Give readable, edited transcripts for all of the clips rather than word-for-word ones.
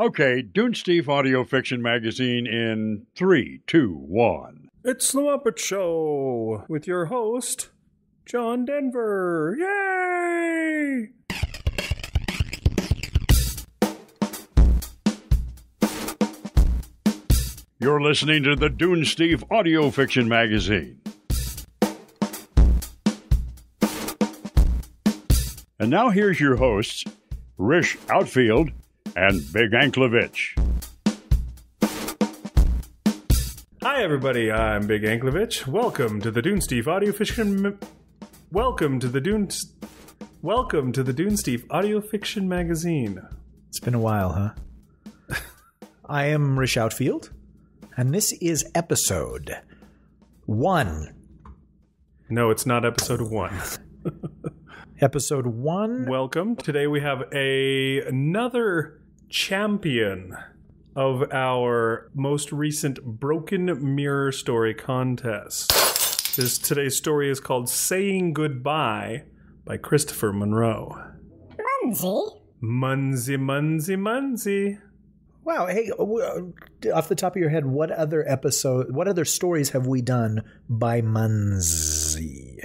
Okay, Dunesteef Audio Fiction Magazine in 3, 2, 1. It's the Muppet Show with your host, John Denver. Yay! You're listening to the Dunesteef Audio Fiction Magazine. And now here's your hosts, Rish Outfield and Big Anklevich. Hi, everybody. I'm Big Anklevich. Welcome to the Dunesteef Audio Fiction. Welcome to the Dunesteef Audio Fiction Magazine. It's been a while, huh? I am Rish Outfield, and this is episode 1. No, it's not episode 1. Episode 1. Welcome. Today we have another champion of our most recent Broken Mirror story contest. Today's story is called Saying Goodbye by Christopher Munroe. Munsey. Wow. Hey, off the top of your head, what other stories have we done by Munsey?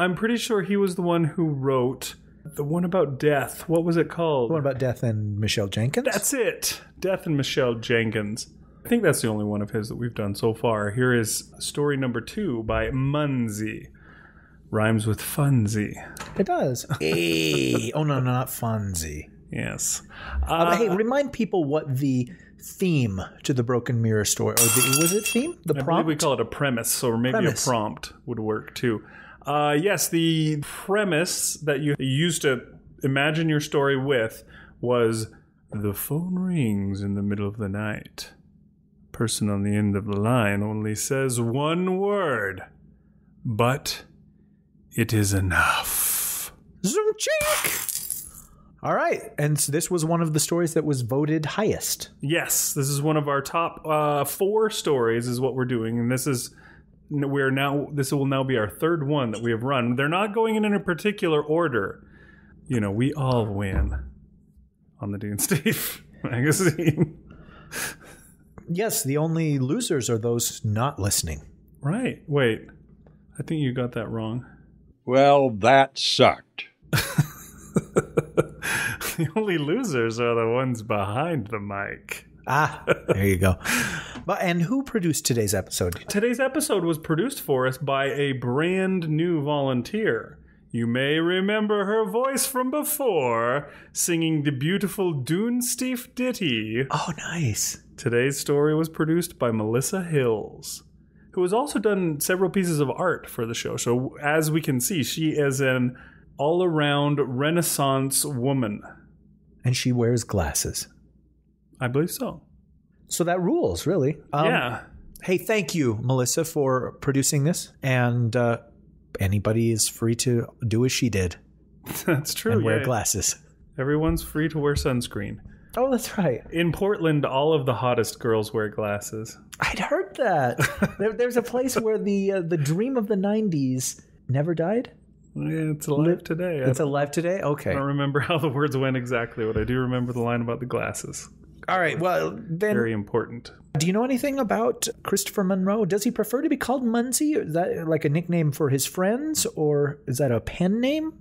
I'm pretty sure he was the one who wrote the one about death. What was it called? The one about death and Michelle Jenkins? That's it. Death and Michelle Jenkins. I think that's the only one of his that we've done so far. Here is story number 2 by Munsey. Rhymes with Funzy. It does. Hey. Oh, no, not Funzy. Yes. Hey, remind people what the theme to the Broken Mirror story, was it the prompt? I believe we call it a premise, or maybe a prompt would work too. Yes, the premise that you used to imagine your story with was the phone rings in the middle of the night. Person on the end of the line only says one word, but it is enough. Zoom cheek! All right, and so this was one of the stories that was voted highest. Yes, this is one of our top 4 stories is what we're doing, and this is... this will now be our 3rd one that we have run. They're not going in any particular order. You know, we all win on the Dunesteef Magazine. Yes, the only losers are those not listening. Right. Wait. I think you got that wrong. Well, that sucked. The only losers are the ones behind the mic. Ah, there you go. But, and who produced today's episode? Today's episode was produced for us by a brand new volunteer. You may remember her voice from before, singing the beautiful Dunesteef ditty. Oh, nice. Today's story was produced by Melissa Hills, who has also done several pieces of art for the show. So as we can see, she is an all-around Renaissance woman. And she wears glasses. I believe so. So that rules, really. Yeah. Hey, thank you, Melissa, for producing this. And anybody is free to do as she did. That's true. And wear glasses. Everyone's free to wear sunscreen. Oh, that's right. In Portland, all of the hottest girls wear glasses. I'd heard that. There's a place where the dream of the 90s never died. Yeah, it's alive today. It's alive today? Okay. I don't remember how the words went exactly, but I do remember the line about the glasses. All right, well, then... Very important. Do you know anything about Christopher Munroe? Does he prefer to be called Munsey? Is that like a nickname for his friends, or is that a pen name?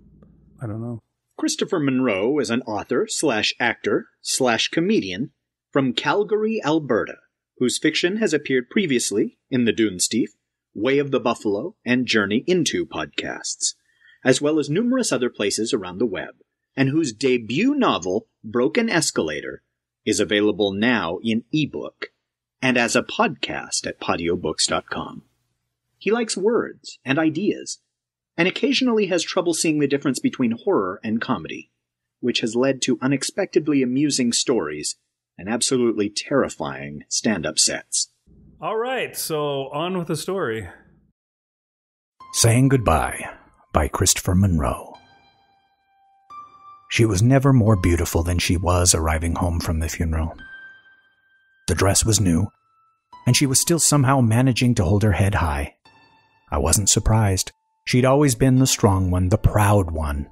I don't know. Christopher Munroe is an author/actor/comedian from Calgary, Alberta, whose fiction has appeared previously in the Dunesteef, Way of the Buffalo, and Journey Into podcasts, as well as numerous other places around the web, and whose debut novel, Broken Escalator, is available now in ebook and as a podcast at patiobooks.com. He likes words and ideas, and occasionally has trouble seeing the difference between horror and comedy, which has led to unexpectedly amusing stories and absolutely terrifying stand-up sets. All right, so on with the story. Saying Goodbye by Christopher Munroe. She was never more beautiful than she was arriving home from the funeral. The dress was new, and she was still somehow managing to hold her head high. I wasn't surprised. She'd always been the strong one, the proud one,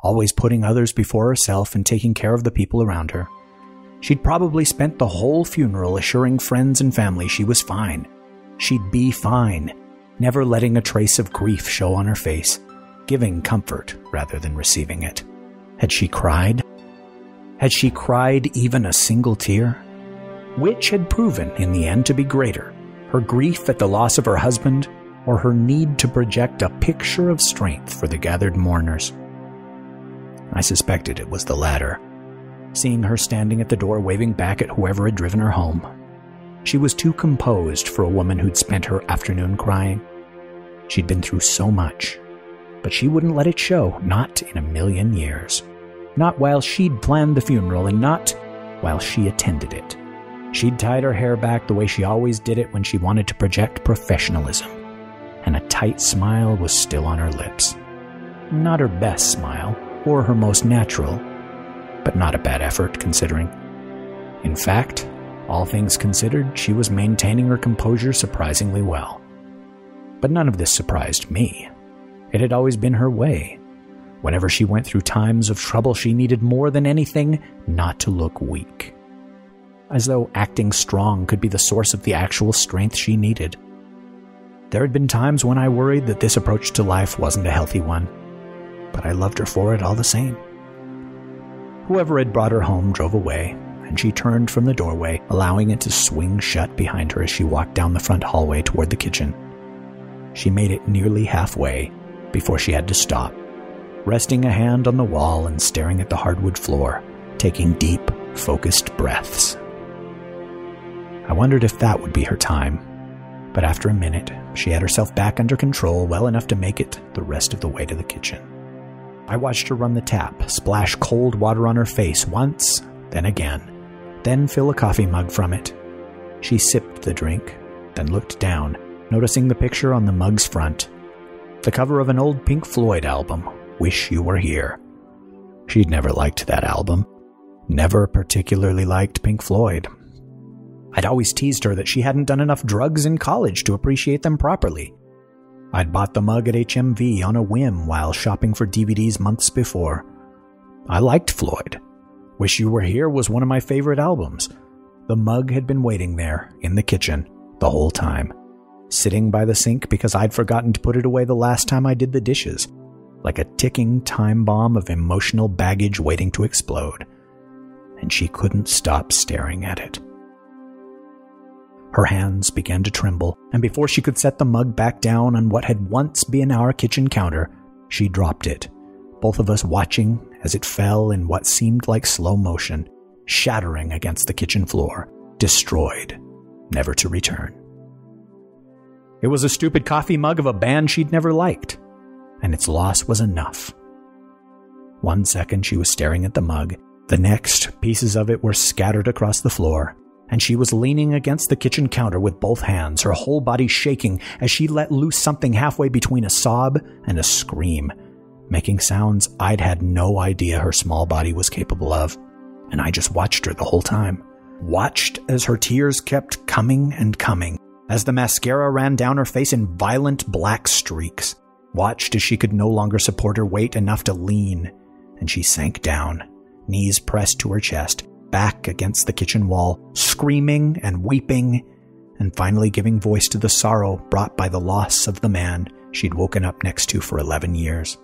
always putting others before herself and taking care of the people around her. She'd probably spent the whole funeral assuring friends and family she was fine. She'd be fine, never letting a trace of grief show on her face, giving comfort rather than receiving it. Had she cried? Had she cried even a single tear? Which had proven, in the end, to be greater, her grief at the loss of her husband or her need to project a picture of strength for the gathered mourners? I suspected it was the latter, seeing her standing at the door waving back at whoever had driven her home. She was too composed for a woman who'd spent her afternoon crying. She'd been through so much, but she wouldn't let it show, not in a million years. Not while she'd planned the funeral, and not while she attended it. She'd tied her hair back the way she always did it when she wanted to project professionalism, and a tight smile was still on her lips. Not her best smile, or her most natural, but not a bad effort, considering. In fact, all things considered, she was maintaining her composure surprisingly well. But none of this surprised me. It had always been her way. Whenever she went through times of trouble, she needed more than anything not to look weak. As though acting strong could be the source of the actual strength she needed. There had been times when I worried that this approach to life wasn't a healthy one, but I loved her for it all the same. Whoever had brought her home drove away, and she turned from the doorway, allowing it to swing shut behind her as she walked down the front hallway toward the kitchen. She made it nearly halfway before she had to stop, resting a hand on the wall and staring at the hardwood floor, taking deep, focused breaths. I wondered if that would be her time, but after a minute, she had herself back under control well enough to make it the rest of the way to the kitchen. I watched her run the tap, splash cold water on her face once, then again, then fill a coffee mug from it. She sipped the drink, then looked down, noticing the picture on the mug's front, the cover of an old Pink Floyd album, Wish You Were Here. She'd never liked that album. Never particularly liked Pink Floyd. I'd always teased her that she hadn't done enough drugs in college to appreciate them properly. I'd bought the mug at HMV on a whim while shopping for DVDs months before. I liked Floyd. Wish You Were Here was one of my favorite albums. The mug had been waiting there, in the kitchen, the whole time, sitting by the sink because I'd forgotten to put it away the last time I did the dishes, like a ticking time bomb of emotional baggage waiting to explode. And she couldn't stop staring at it. Her hands began to tremble, and before she could set the mug back down on what had once been our kitchen counter, she dropped it, both of us watching as it fell in what seemed like slow motion, shattering against the kitchen floor, destroyed, never to return. It was a stupid coffee mug of a band she'd never liked, and its loss was enough. 1 second she was staring at the mug. The next, pieces of it were scattered across the floor, and she was leaning against the kitchen counter with both hands, her whole body shaking as she let loose something halfway between a sob and a scream, making sounds I'd had no idea her small body was capable of, and I just watched her the whole time. Watched as her tears kept coming and coming, as the mascara ran down her face in violent black streaks. Watched as she could no longer support her weight enough to lean, and she sank down, knees pressed to her chest, back against the kitchen wall, screaming and weeping, and finally giving voice to the sorrow brought by the loss of the man she'd woken up next to for 11 years.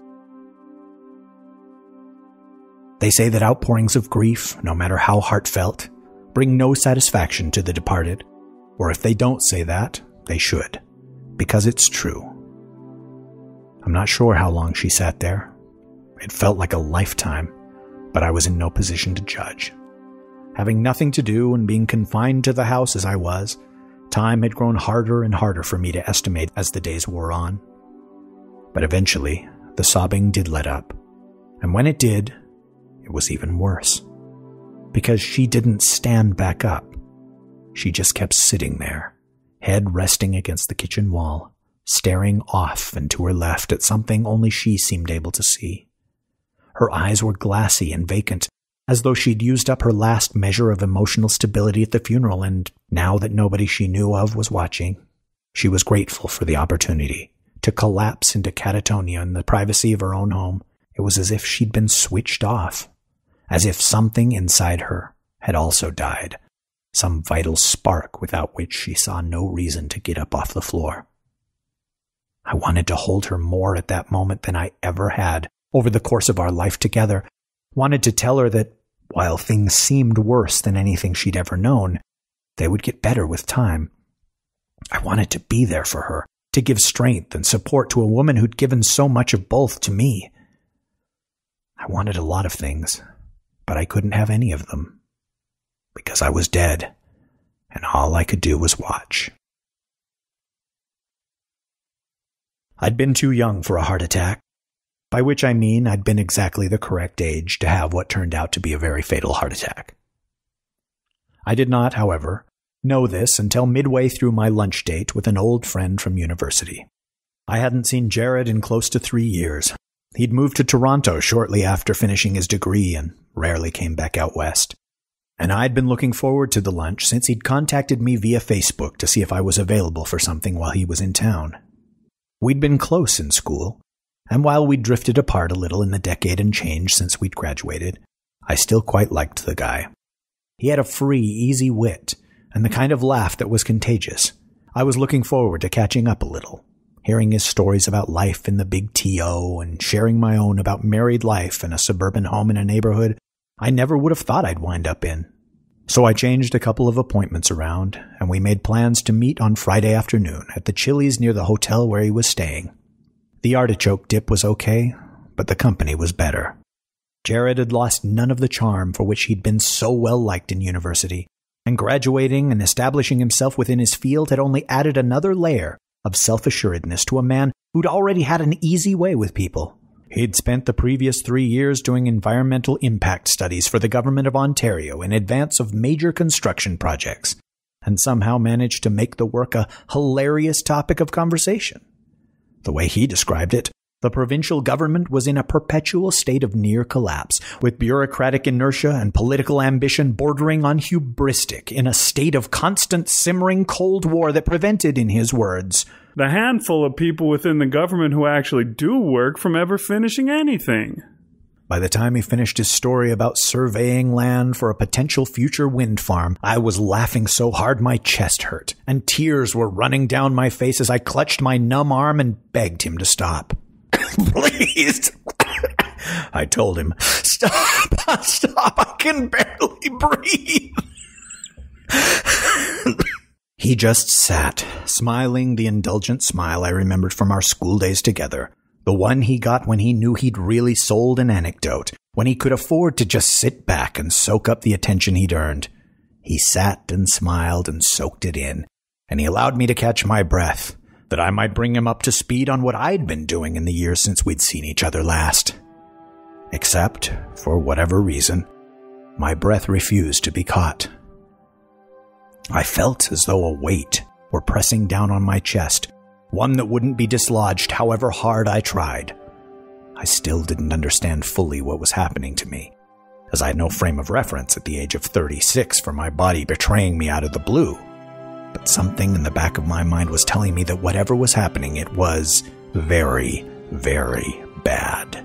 They say that outpourings of grief, no matter how heartfelt, bring no satisfaction to the departed, or if they don't say that, they should, because it's true. I'm not sure how long she sat there. It felt like a lifetime. But I was in no position to judge. Having nothing to do and being confined to the house as I was, time had grown harder and harder for me to estimate as the days wore on. But eventually, the sobbing did let up, and when it did, it was even worse. Because she didn't stand back up. She just kept sitting there, head resting against the kitchen wall, staring off and to her left at something only she seemed able to see. Her eyes were glassy and vacant, as though she'd used up her last measure of emotional stability at the funeral, and now that nobody she knew of was watching, she was grateful for the opportunity to collapse into catatonia in the privacy of her own home. It was as if she'd been switched off, as if something inside her had also died, some vital spark without which she saw no reason to get up off the floor. I wanted to hold her more at that moment than I ever had over the course of our life together, wanted to tell her that while things seemed worse than anything she'd ever known, they would get better with time. I wanted to be there for her, to give strength and support to a woman who'd given so much of both to me. I wanted a lot of things, but I couldn't have any of them, because I was dead, and all I could do was watch. I'd been too young for a heart attack, by which I mean I'd been exactly the correct age to have what turned out to be a very fatal heart attack. I did not, however, know this until midway through my lunch date with an old friend from university. I hadn't seen Jared in close to 3 years. He'd moved to Toronto shortly after finishing his degree and rarely came back out west. And I'd been looking forward to the lunch since he'd contacted me via Facebook to see if I was available for something while he was in town. We'd been close in school, and while we'd drifted apart a little in the decade and change since we'd graduated, I still quite liked the guy. He had a free, easy wit, and the kind of laugh that was contagious. I was looking forward to catching up a little, hearing his stories about life in the big TO and sharing my own about married life and a suburban home in a neighborhood I never would have thought I'd wind up in. So I changed a couple of appointments around, and we made plans to meet on Friday afternoon at the Chili's near the hotel where he was staying. The artichoke dip was okay, but the company was better. Jared had lost none of the charm for which he'd been so well liked in university, and graduating and establishing himself within his field had only added another layer of self-assuredness to a man who'd already had an easy way with people. He'd spent the previous 3 years doing environmental impact studies for the government of Ontario in advance of major construction projects, and somehow managed to make the work a hilarious topic of conversation. The way he described it, the provincial government was in a perpetual state of near collapse, with bureaucratic inertia and political ambition bordering on hubristic, in a state of constant simmering Cold War that prevented, in his words, the handful of people within the government who actually do work from ever finishing anything. By the time he finished his story about surveying land for a potential future wind farm, I was laughing so hard my chest hurt, and tears were running down my face as I clutched my numb arm and begged him to stop. Please, I told him, stop, I can barely breathe. He just sat, smiling the indulgent smile I remembered from our school days together, the one he got when he knew he'd really sold an anecdote, when he could afford to just sit back and soak up the attention he'd earned. He sat and smiled and soaked it in, and he allowed me to catch my breath, that I might bring him up to speed on what I'd been doing in the years since we'd seen each other last. Except, for whatever reason, my breath refused to be caught. I felt as though a weight were pressing down on my chest, one that wouldn't be dislodged however hard I tried. I still didn't understand fully what was happening to me, as I had no frame of reference at the age of 36 for my body betraying me out of the blue. But something in the back of my mind was telling me that whatever was happening, it was very, very bad.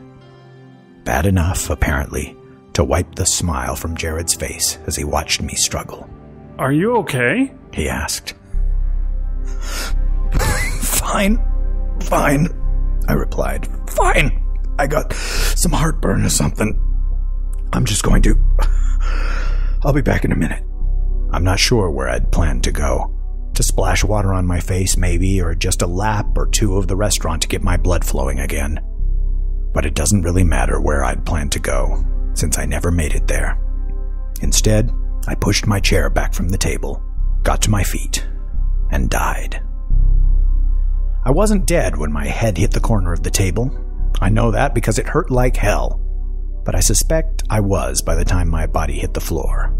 Bad enough, apparently, to wipe the smile from Jared's face as he watched me struggle. Are you okay? He asked. Fine, I replied. Fine. I got some heartburn or something. I'll be back in a minute. I'm not sure where I'd planned to go. To splash water on my face, maybe, or just a lap or two of the restaurant to get my blood flowing again. But it doesn't really matter where I'd planned to go, since I never made it there. Instead, I pushed my chair back from the table, got to my feet, and died. I wasn't dead when my head hit the corner of the table. I know that because it hurt like hell. But I suspect I was by the time my body hit the floor.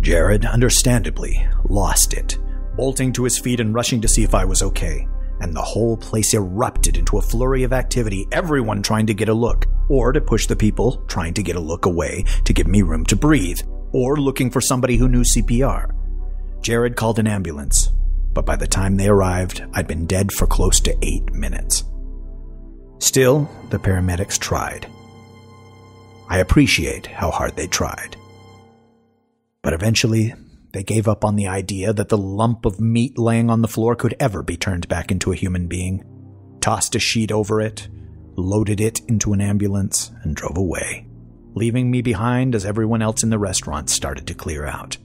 Jared, understandably, lost it, bolting to his feet and rushing to see if I was okay, and the whole place erupted into a flurry of activity, everyone trying to get a look, or to push the people trying to get a look away to give me room to breathe, or looking for somebody who knew CPR. Jared called an ambulance, but by the time they arrived, I'd been dead for close to 8 minutes. Still, the paramedics tried. I appreciate how hard they tried. But eventually, they gave up on the idea that the lump of meat laying on the floor could ever be turned back into a human being, tossed a sheet over it, loaded it into an ambulance, and drove away, leaving me behind as everyone else in the restaurant started to clear out.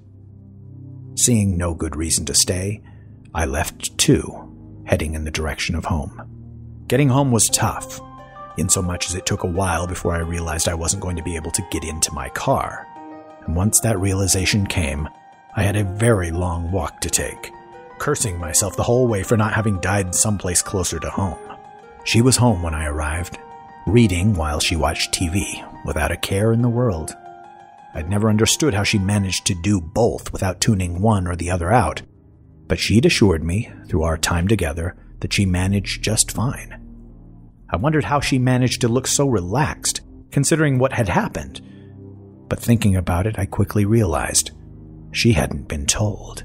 Seeing no good reason to stay, I left too, heading in the direction of home. Getting home was tough, insomuch as it took a while before I realized I wasn't going to be able to get into my car. And once that realization came, I had a very long walk to take, cursing myself the whole way for not having died someplace closer to home. She was home when I arrived, reading while she watched TV, without a care in the world. I'd never understood how she managed to do both without tuning one or the other out, but she'd assured me, through our time together, that she managed just fine. I wondered how she managed to look so relaxed, considering what had happened. But thinking about it, I quickly realized she hadn't been told.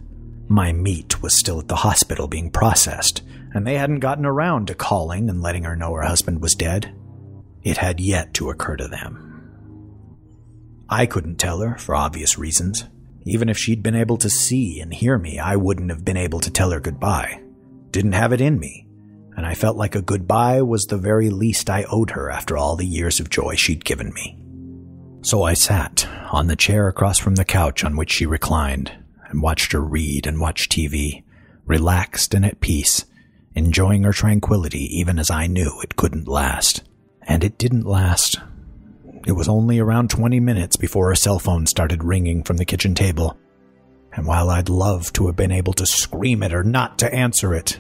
My meat was still at the hospital being processed, and they hadn't gotten around to calling and letting her know her husband was dead. It had yet to occur to them. I couldn't tell her, for obvious reasons. Even if she'd been able to see and hear me, I wouldn't have been able to tell her goodbye. Didn't have it in me, and I felt like a goodbye was the very least I owed her after all the years of joy she'd given me. So I sat on the chair across from the couch on which she reclined and watched her read and watch TV, relaxed and at peace, enjoying her tranquility even as I knew it couldn't last. And it didn't last. It was only around 20 minutes before her cell phone started ringing from the kitchen table, and while I'd love to have been able to scream at her not to answer it,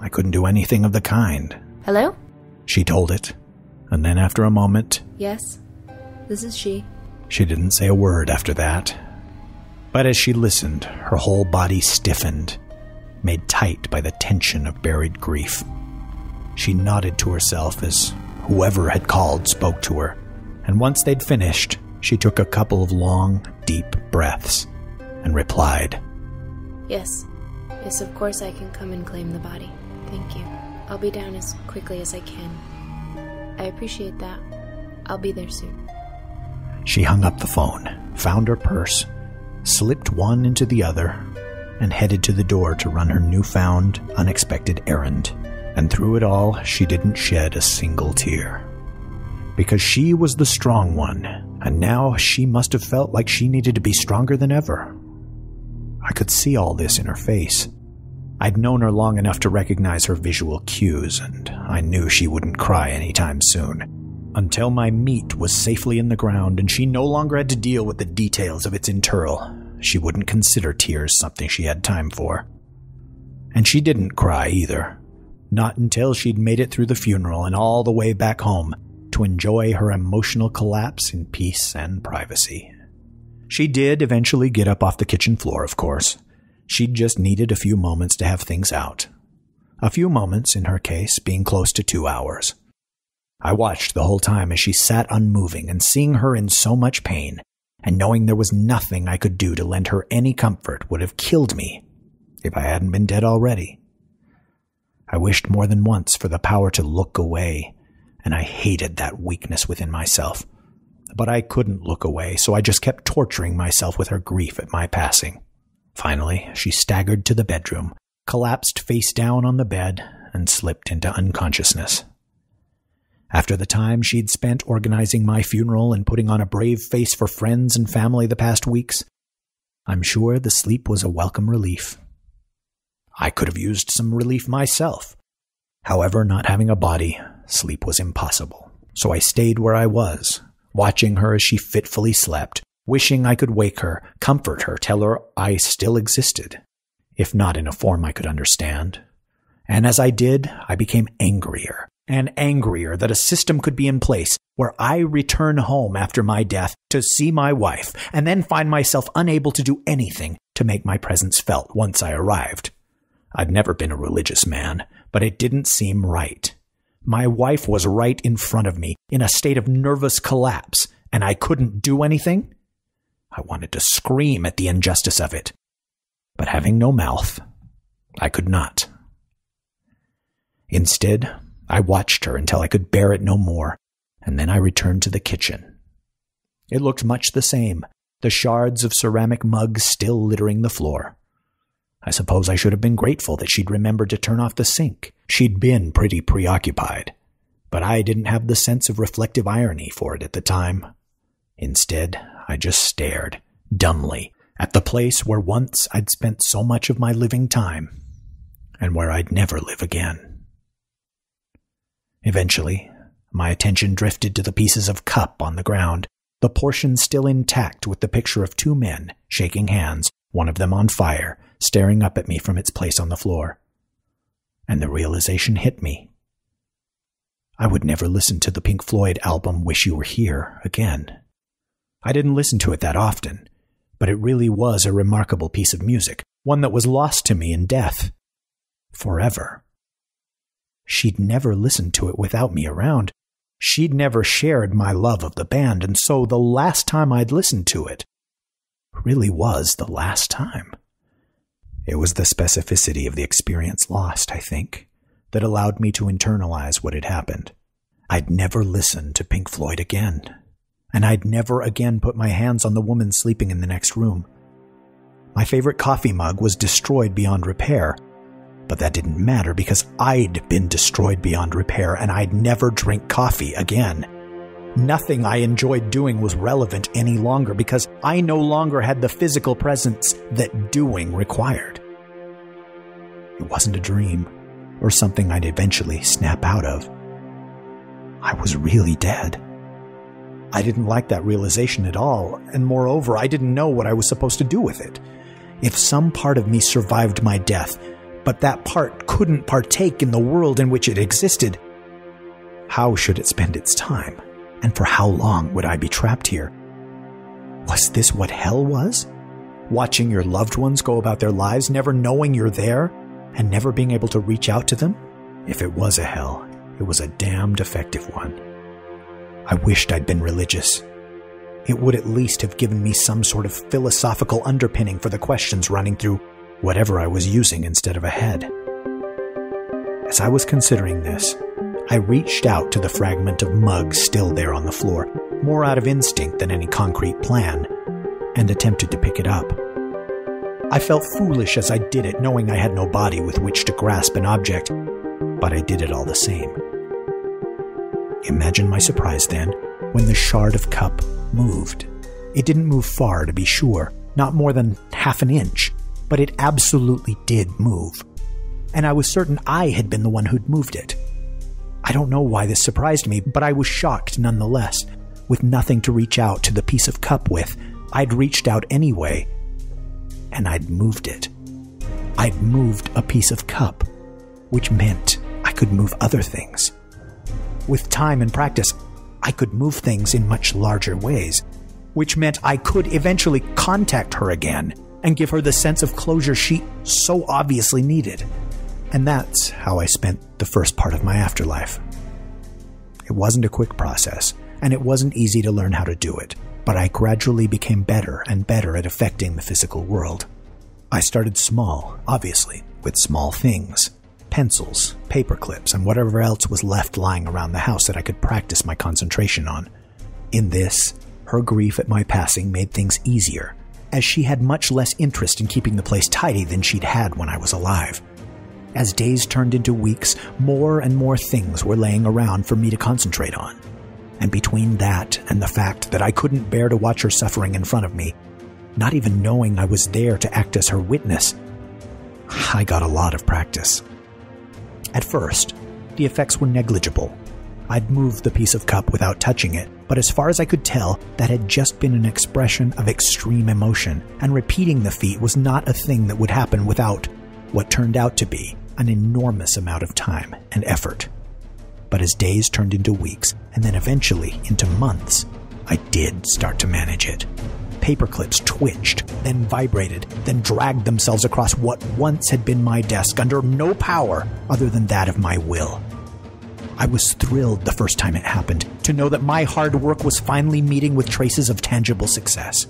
I couldn't do anything of the kind. "Hello?" she told it, and then after a moment, "Yes? This is she." She didn't say a word after that. But as she listened, her whole body stiffened, made tight by the tension of buried grief. She nodded to herself as whoever had called spoke to her, and once they'd finished, she took a couple of long, deep breaths and replied, "Yes. Yes, of course I can come and claim the body. Thank you. I'll be down as quickly as I can. I appreciate that. I'll be there soon." She hung up the phone, found her purse, slipped one into the other, and headed to the door to run her newfound, unexpected errand. And through it all, she didn't shed a single tear. Because she was the strong one, and now she must have felt like she needed to be stronger than ever. I could see all this in her face. I'd known her long enough to recognize her visual cues, and I knew she wouldn't cry anytime soon. Until my meat was safely in the ground and she no longer had to deal with the details of its internal, she wouldn't consider tears something she had time for. And she didn't cry either. Not until she'd made it through the funeral and all the way back home to enjoy her emotional collapse in peace and privacy. She did eventually get up off the kitchen floor, of course. She'd just needed a few moments to have things out. A few moments, in her case, being close to 2 hours. I watched the whole time as she sat unmoving, and seeing her in so much pain, and knowing there was nothing I could do to lend her any comfort would have killed me if I hadn't been dead already. I wished more than once for the power to look away, and I hated that weakness within myself. But I couldn't look away, so I just kept torturing myself with her grief at my passing. Finally, she staggered to the bedroom, collapsed face down on the bed, and slipped into unconsciousness. After the time she'd spent organizing my funeral and putting on a brave face for friends and family the past weeks, I'm sure the sleep was a welcome relief. I could have used some relief myself. However, not having a body, sleep was impossible. So I stayed where I was, watching her as she fitfully slept, wishing I could wake her, comfort her, tell her I still existed, if not in a form I could understand. And as I did, I became angrier. And angrier that a system could be in place where I return home after my death to see my wife and then find myself unable to do anything to make my presence felt once I arrived. I'd never been a religious man, but it didn't seem right. My wife was right in front of me in a state of nervous collapse, and I couldn't do anything? I wanted to scream at the injustice of it, but having no mouth, I could not. Instead, I watched her until I could bear it no more, and then I returned to the kitchen. It looked much the same, the shards of ceramic mugs still littering the floor. I suppose I should have been grateful that she'd remembered to turn off the sink. She'd been pretty preoccupied, but I didn't have the sense of reflective irony for it at the time. Instead, I just stared, dumbly, at the place where once I'd spent so much of my living time, and where I'd never live again. Eventually, my attention drifted to the pieces of cup on the ground, the portion still intact with the picture of two men shaking hands, one of them on fire, staring up at me from its place on the floor. And the realization hit me. I would never listen to the Pink Floyd album Wish You Were Here again. I didn't listen to it that often, but it really was a remarkable piece of music, one that was lost to me in death. Forever. She'd never listened to it without me around. She'd never shared my love of the band, and so the last time I'd listened to it really was the last time. It was the specificity of the experience lost, I think, that allowed me to internalize what had happened. I'd never listen to Pink Floyd again, and I'd never again put my hands on the woman sleeping in the next room. My favorite coffee mug was destroyed beyond repair, but that didn't matter because I'd been destroyed beyond repair and I'd never drink coffee again. Nothing I enjoyed doing was relevant any longer because I no longer had the physical presence that doing required. It wasn't a dream or something I'd eventually snap out of. I was really dead. I didn't like that realization at all, and moreover, I didn't know what I was supposed to do with it. If some part of me survived my death, but that part couldn't partake in the world in which it existed, how should it spend its time? And for how long would I be trapped here? Was this what hell was? Watching your loved ones go about their lives, never knowing you're there, and never being able to reach out to them? If it was a hell, it was a damned effective one. I wished I'd been religious. It would at least have given me some sort of philosophical underpinning for the questions running through whatever I was using instead of a head. As I was considering this, I reached out to the fragment of mug still there on the floor, more out of instinct than any concrete plan, and attempted to pick it up. I felt foolish as I did it, knowing I had no body with which to grasp an object, but I did it all the same. Imagine my surprise then, when the shard of cup moved. It didn't move far, to be sure, not more than half an inch, but it absolutely did move, and I was certain I had been the one who'd moved it. I don't know why this surprised me, but I was shocked nonetheless. With nothing to reach out to the piece of cup with, I'd reached out anyway, and I'd moved it. I'd moved a piece of cup, which meant I could move other things. With time and practice, I could move things in much larger ways, which meant I could eventually contact her again and give her the sense of closure she so obviously needed. And that's how I spent the first part of my afterlife. It wasn't a quick process, and it wasn't easy to learn how to do it, but I gradually became better and better at affecting the physical world. I started small, obviously, with small things. Pencils, paper clips, and whatever else was left lying around the house that I could practice my concentration on. In this, her grief at my passing made things easier, as she had much less interest in keeping the place tidy than she'd had when I was alive. As days turned into weeks, more and more things were laying around for me to concentrate on. And between that and the fact that I couldn't bear to watch her suffering in front of me, not even knowing I was there to act as her witness, I got a lot of practice. At first, the effects were negligible. I'd moved the piece of cup without touching it, but as far as I could tell, that had just been an expression of extreme emotion, and repeating the feat was not a thing that would happen without what turned out to be an enormous amount of time and effort. But as days turned into weeks, and then eventually into months, I did start to manage it. Paper clips twitched, then vibrated, then dragged themselves across what once had been my desk under no power other than that of my will. I was thrilled the first time it happened to know that my hard work was finally meeting with traces of tangible success.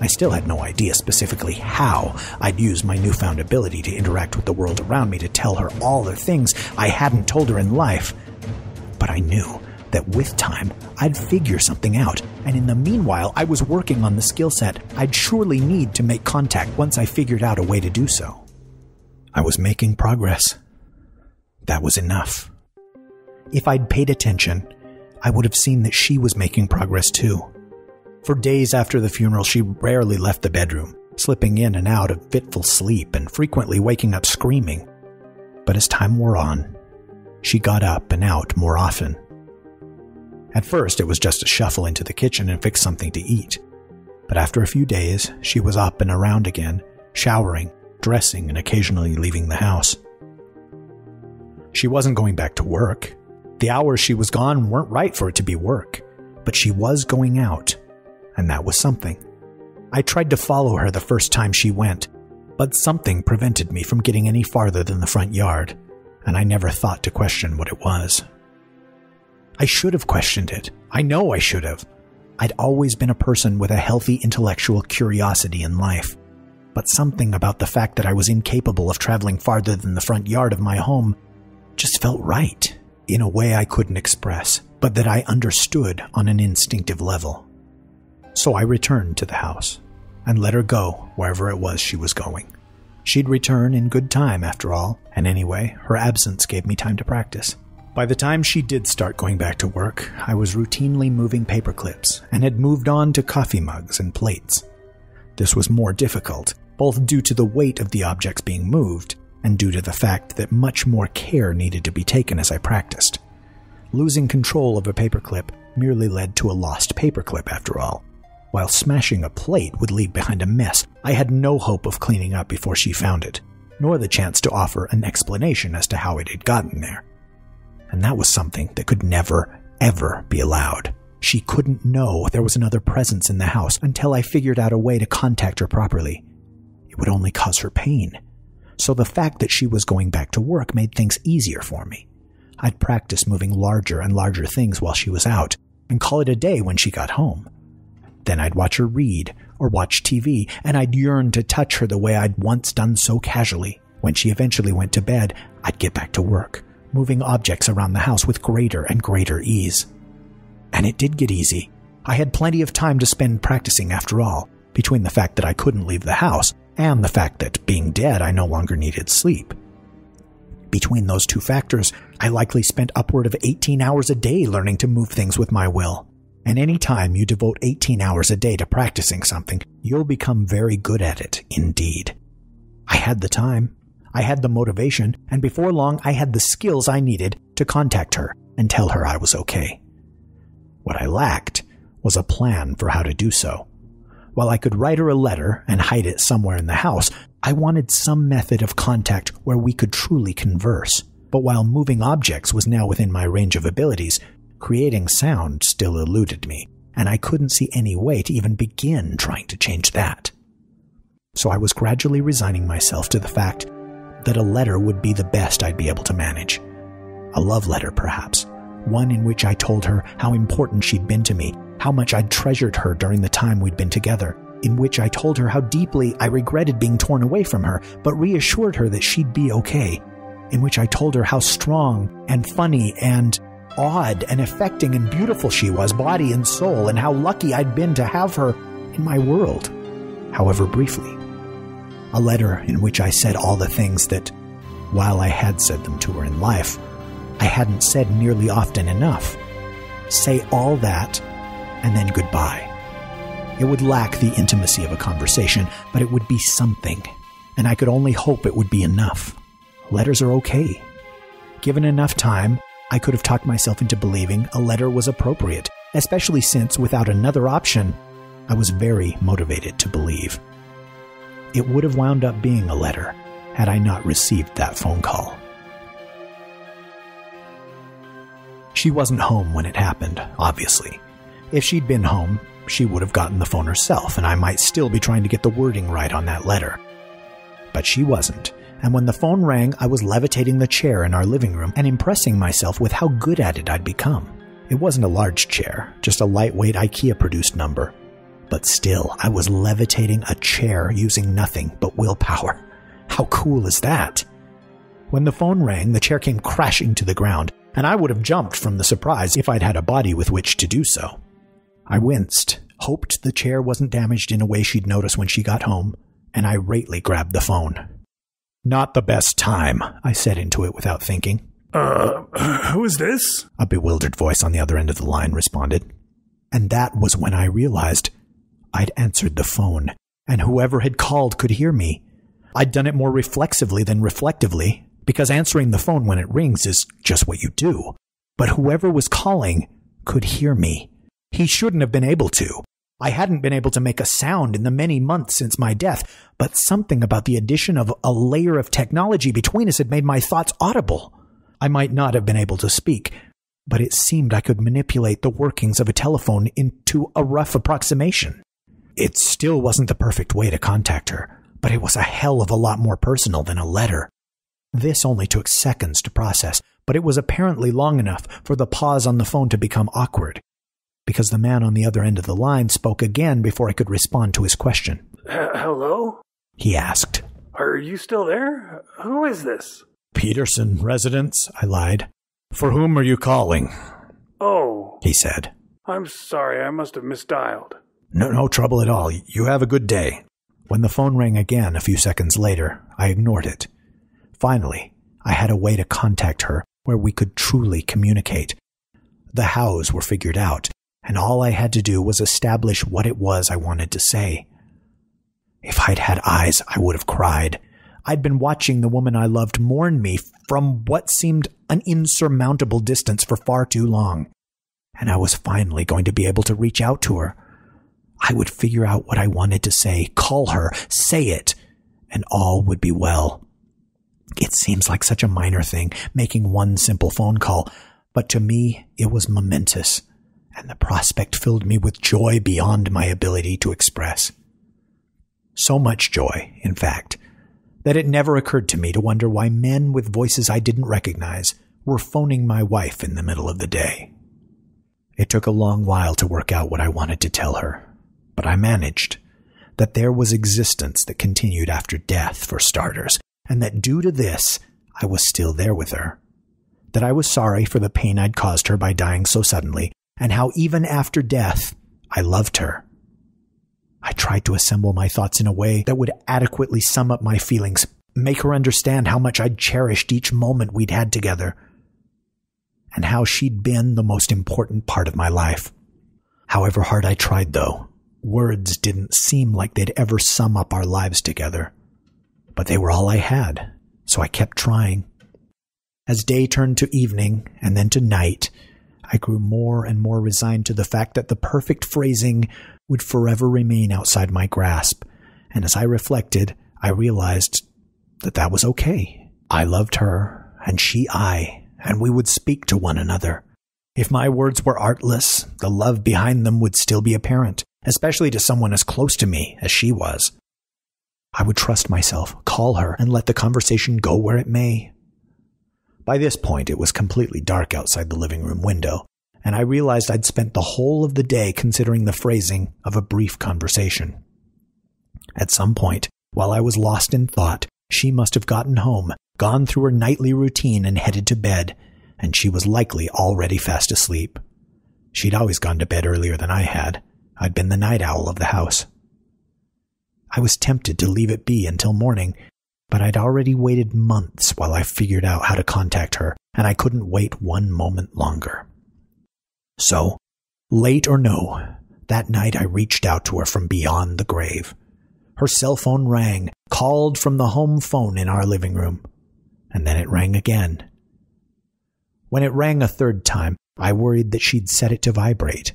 I still had no idea specifically how I'd use my newfound ability to interact with the world around me to tell her all the things I hadn't told her in life, but I knew that with time, I'd figure something out, and in the meanwhile, I was working on the skill set I'd surely need to make contact once I figured out a way to do so. I was making progress. That was enough. If I'd paid attention, I would have seen that she was making progress too. For days after the funeral, she rarely left the bedroom, slipping in and out of fitful sleep and frequently waking up screaming. But as time wore on, she got up and out more often. At first, it was just a shuffle into the kitchen and fix something to eat. But after a few days, she was up and around again, showering, dressing, and occasionally leaving the house. She wasn't going back to work. The hours she was gone weren't right for it to be work, but she was going out, and that was something. I tried to follow her the first time she went, but something prevented me from getting any farther than the front yard, and I never thought to question what it was. I should have questioned it. I know I should have. I'd always been a person with a healthy intellectual curiosity in life, but something about the fact that I was incapable of traveling farther than the front yard of my home just felt right, in a way I couldn't express, but that I understood on an instinctive level. So I returned to the house, and let her go wherever it was she was going. She'd return in good time, after all, and anyway, her absence gave me time to practice. By the time she did start going back to work, I was routinely moving paper clips, and had moved on to coffee mugs and plates. This was more difficult, both due to the weight of the objects being moved, and due to the fact that much more care needed to be taken as I practiced. Losing control of a paperclip merely led to a lost paperclip, after all, while smashing a plate would leave behind a mess I had no hope of cleaning up before she found it, nor the chance to offer an explanation as to how it had gotten there. And that was something that could never, ever be allowed. She couldn't know there was another presence in the house until I figured out a way to contact her properly. It would only cause her pain. So the fact that she was going back to work made things easier for me. I'd practice moving larger and larger things while she was out, and call it a day when she got home. Then I'd watch her read, or watch TV, and I'd yearn to touch her the way I'd once done so casually. When she eventually went to bed, I'd get back to work, moving objects around the house with greater and greater ease. And it did get easy. I had plenty of time to spend practicing after all, between the fact that I couldn't leave the house, and the fact that, being dead, I no longer needed sleep. Between those two factors, I likely spent upward of 18 hours a day learning to move things with my will. And any time you devote 18 hours a day to practicing something, you'll become very good at it, indeed. I had the time, I had the motivation, and before long I had the skills I needed to contact her and tell her I was okay. What I lacked was a plan for how to do so. While I could write her a letter and hide it somewhere in the house, I wanted some method of contact where we could truly converse. But while moving objects was now within my range of abilities, creating sound still eluded me, and I couldn't see any way to even begin trying to change that. So I was gradually resigning myself to the fact that a letter would be the best I'd be able to manage. A love letter, perhaps. One in which I told her how important she'd been to me, how much I'd treasured her during the time we'd been together, in which I told her how deeply I regretted being torn away from her, but reassured her that she'd be okay, in which I told her how strong and funny and odd and affecting and beautiful she was, body and soul, and how lucky I'd been to have her in my world, however briefly. A letter in which I said all the things that, while I had said them to her in life, I hadn't said nearly often enough. Say all that, and then goodbye. It would lack the intimacy of a conversation, but it would be something, and I could only hope it would be enough. Letters are okay. Given enough time, I could have talked myself into believing a letter was appropriate, especially since, without another option, I was very motivated to believe. It would have wound up being a letter had I not received that phone call. She wasn't home when it happened, obviously. If she'd been home, she would have gotten the phone herself, and I might still be trying to get the wording right on that letter. But she wasn't. And when the phone rang, I was levitating the chair in our living room and impressing myself with how good at it I'd become. It wasn't a large chair, just a lightweight IKEA-produced number. But still, I was levitating a chair using nothing but willpower. How cool is that? When the phone rang, the chair came crashing to the ground, and I would have jumped from the surprise if I'd had a body with which to do so. I winced, hoped the chair wasn't damaged in a way she'd notice when she got home, and irately grabbed the phone. "Not the best time," I said into it without thinking. Who is this?" a bewildered voice on the other end of the line responded. And that was when I realized I'd answered the phone, and whoever had called could hear me. I'd done it more reflexively than reflectively, because answering the phone when it rings is just what you do. But whoever was calling could hear me. He shouldn't have been able to. I hadn't been able to make a sound in the many months since my death, but something about the addition of a layer of technology between us had made my thoughts audible. I might not have been able to speak, but it seemed I could manipulate the workings of a telephone into a rough approximation. It still wasn't the perfect way to contact her, but it was a hell of a lot more personal than a letter. This only took seconds to process, but it was apparently long enough for the pause on the phone to become awkward, because the man on the other end of the line spoke again before I could respond to his question. Hello? He asked. Are you still there? Who is this? Peterson residence, I lied. For whom are you calling? Oh, he said. I'm sorry, I must have misdialed. No trouble at all. You have a good day. When the phone rang again a few seconds later, I ignored it. Finally, I had a way to contact her where we could truly communicate. The hows were figured out, and all I had to do was establish what it was I wanted to say. If I'd had eyes, I would have cried. I'd been watching the woman I loved mourn me from what seemed an insurmountable distance for far too long, and I was finally going to be able to reach out to her. I would figure out what I wanted to say, call her, say it, and all would be well. It seems like such a minor thing, making one simple phone call, but to me it was momentous. And the prospect filled me with joy beyond my ability to express. So much joy, in fact, that it never occurred to me to wonder why men with voices I didn't recognize were phoning my wife in the middle of the day. It took a long while to work out what I wanted to tell her, but I managed. That there was existence that continued after death, for starters, and that due to this, I was still there with her. That I was sorry for the pain I'd caused her by dying so suddenly, and how even after death, I loved her. I tried to assemble my thoughts in a way that would adequately sum up my feelings, make her understand how much I'd cherished each moment we'd had together, and how she'd been the most important part of my life. However hard I tried, though, words didn't seem like they'd ever sum up our lives together. But they were all I had, so I kept trying. As day turned to evening, and then to night, I grew more and more resigned to the fact that the perfect phrasing would forever remain outside my grasp, and as I reflected, I realized that that was okay. I loved her, and she I, and we would speak to one another. If my words were artless, the love behind them would still be apparent, especially to someone as close to me as she was. I would trust myself, call her, and let the conversation go where it may. By this point, it was completely dark outside the living room window, and I realized I'd spent the whole of the day considering the phrasing of a brief conversation. At some point, while I was lost in thought, she must have gotten home, gone through her nightly routine and headed to bed, and she was likely already fast asleep. She'd always gone to bed earlier than I had. I'd been the night owl of the house. I was tempted to leave it be until morning, but I'd already waited months while I figured out how to contact her, and I couldn't wait one moment longer. So, late or no, that night I reached out to her from beyond the grave. Her cell phone rang, called from the home phone in our living room, and then it rang again. When it rang a third time, I worried that she'd set it to vibrate.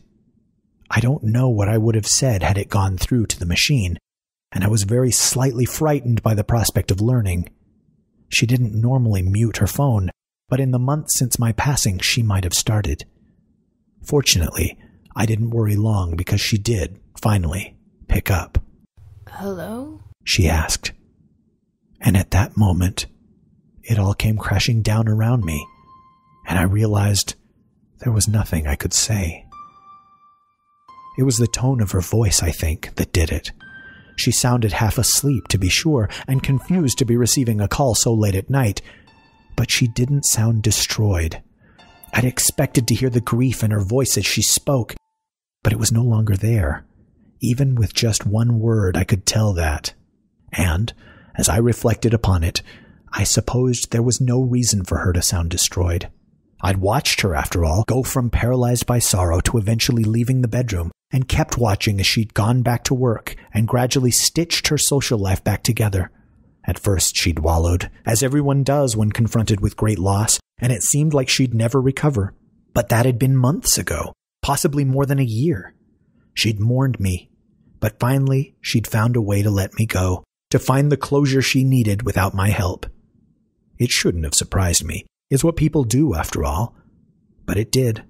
I don't know what I would have said had it gone through to the machine, and I was very slightly frightened by the prospect of learning. She didn't normally mute her phone, but in the months since my passing, she might have started. Fortunately, I didn't worry long because she did, finally, pick up. Hello? She asked. And at that moment, it all came crashing down around me, and I realized there was nothing I could say. It was the tone of her voice, I think, that did it. She sounded half asleep, to be sure, and confused to be receiving a call so late at night, but she didn't sound destroyed. I'd expected to hear the grief in her voice as she spoke, but it was no longer there. Even with just one word, I could tell that. And, as I reflected upon it, I supposed there was no reason for her to sound destroyed. I'd watched her, after all, go from paralyzed by sorrow to eventually leaving the bedroom, and kept watching as she'd gone back to work and gradually stitched her social life back together. At first, she'd wallowed, as everyone does when confronted with great loss, and it seemed like she'd never recover. But that had been months ago, possibly more than a year. She'd mourned me, but finally she'd found a way to let me go, to find the closure she needed without my help. It shouldn't have surprised me. It's what people do, after all. But it did.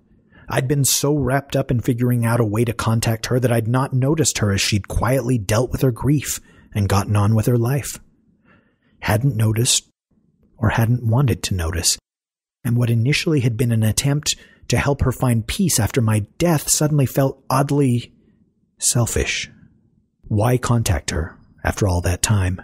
I'd been so wrapped up in figuring out a way to contact her that I'd not noticed her as she'd quietly dealt with her grief and gotten on with her life. Hadn't noticed, or hadn't wanted to notice. And what initially had been an attempt to help her find peace after my death suddenly felt oddly selfish. Why contact her after all that time?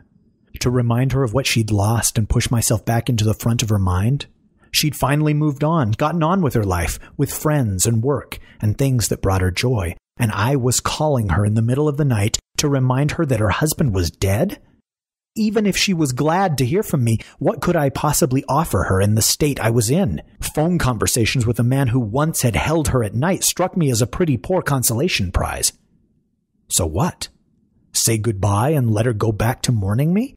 To remind her of what she'd lost and push myself back into the front of her mind? She'd finally moved on, gotten on with her life, with friends and work and things that brought her joy, and I was calling her in the middle of the night to remind her that her husband was dead? Even if she was glad to hear from me, what could I possibly offer her in the state I was in? Phone conversations with a man who once had held her at night struck me as a pretty poor consolation prize. So what? Say goodbye and let her go back to mourning me?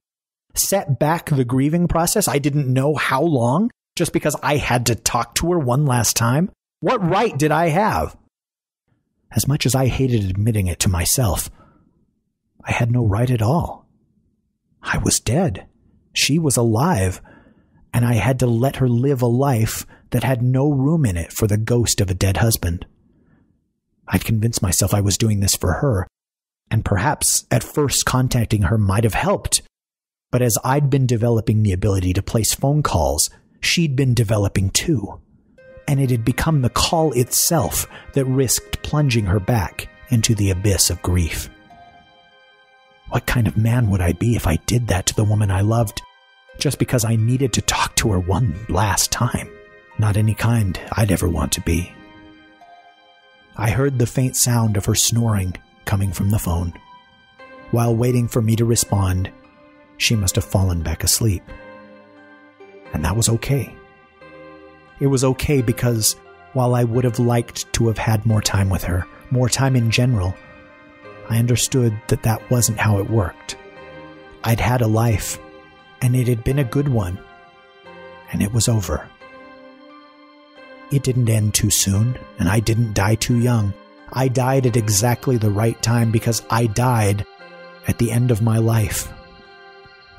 Set back the grieving process I didn't know how long? Just because I had to talk to her one last time? What right did I have? As much as I hated admitting it to myself, I had no right at all. I was dead. She was alive, and I had to let her live a life that had no room in it for the ghost of a dead husband. I'd convinced myself I was doing this for her, and perhaps at first contacting her might have helped, but as I'd been developing the ability to place phone calls, she'd been developing too, and it had become the call itself that risked plunging her back into the abyss of grief. What kind of man would I be if I did that to the woman I loved, just because I needed to talk to her one last time? Not any kind I'd ever want to be. I heard the faint sound of her snoring coming from the phone. While waiting for me to respond, she must have fallen back asleep. And that was okay. It was okay because, while I would have liked to have had more time with her, more time in general, I understood that that wasn't how it worked. I'd had a life, and it had been a good one, and it was over. It didn't end too soon, and I didn't die too young. I died at exactly the right time because I died at the end of my life.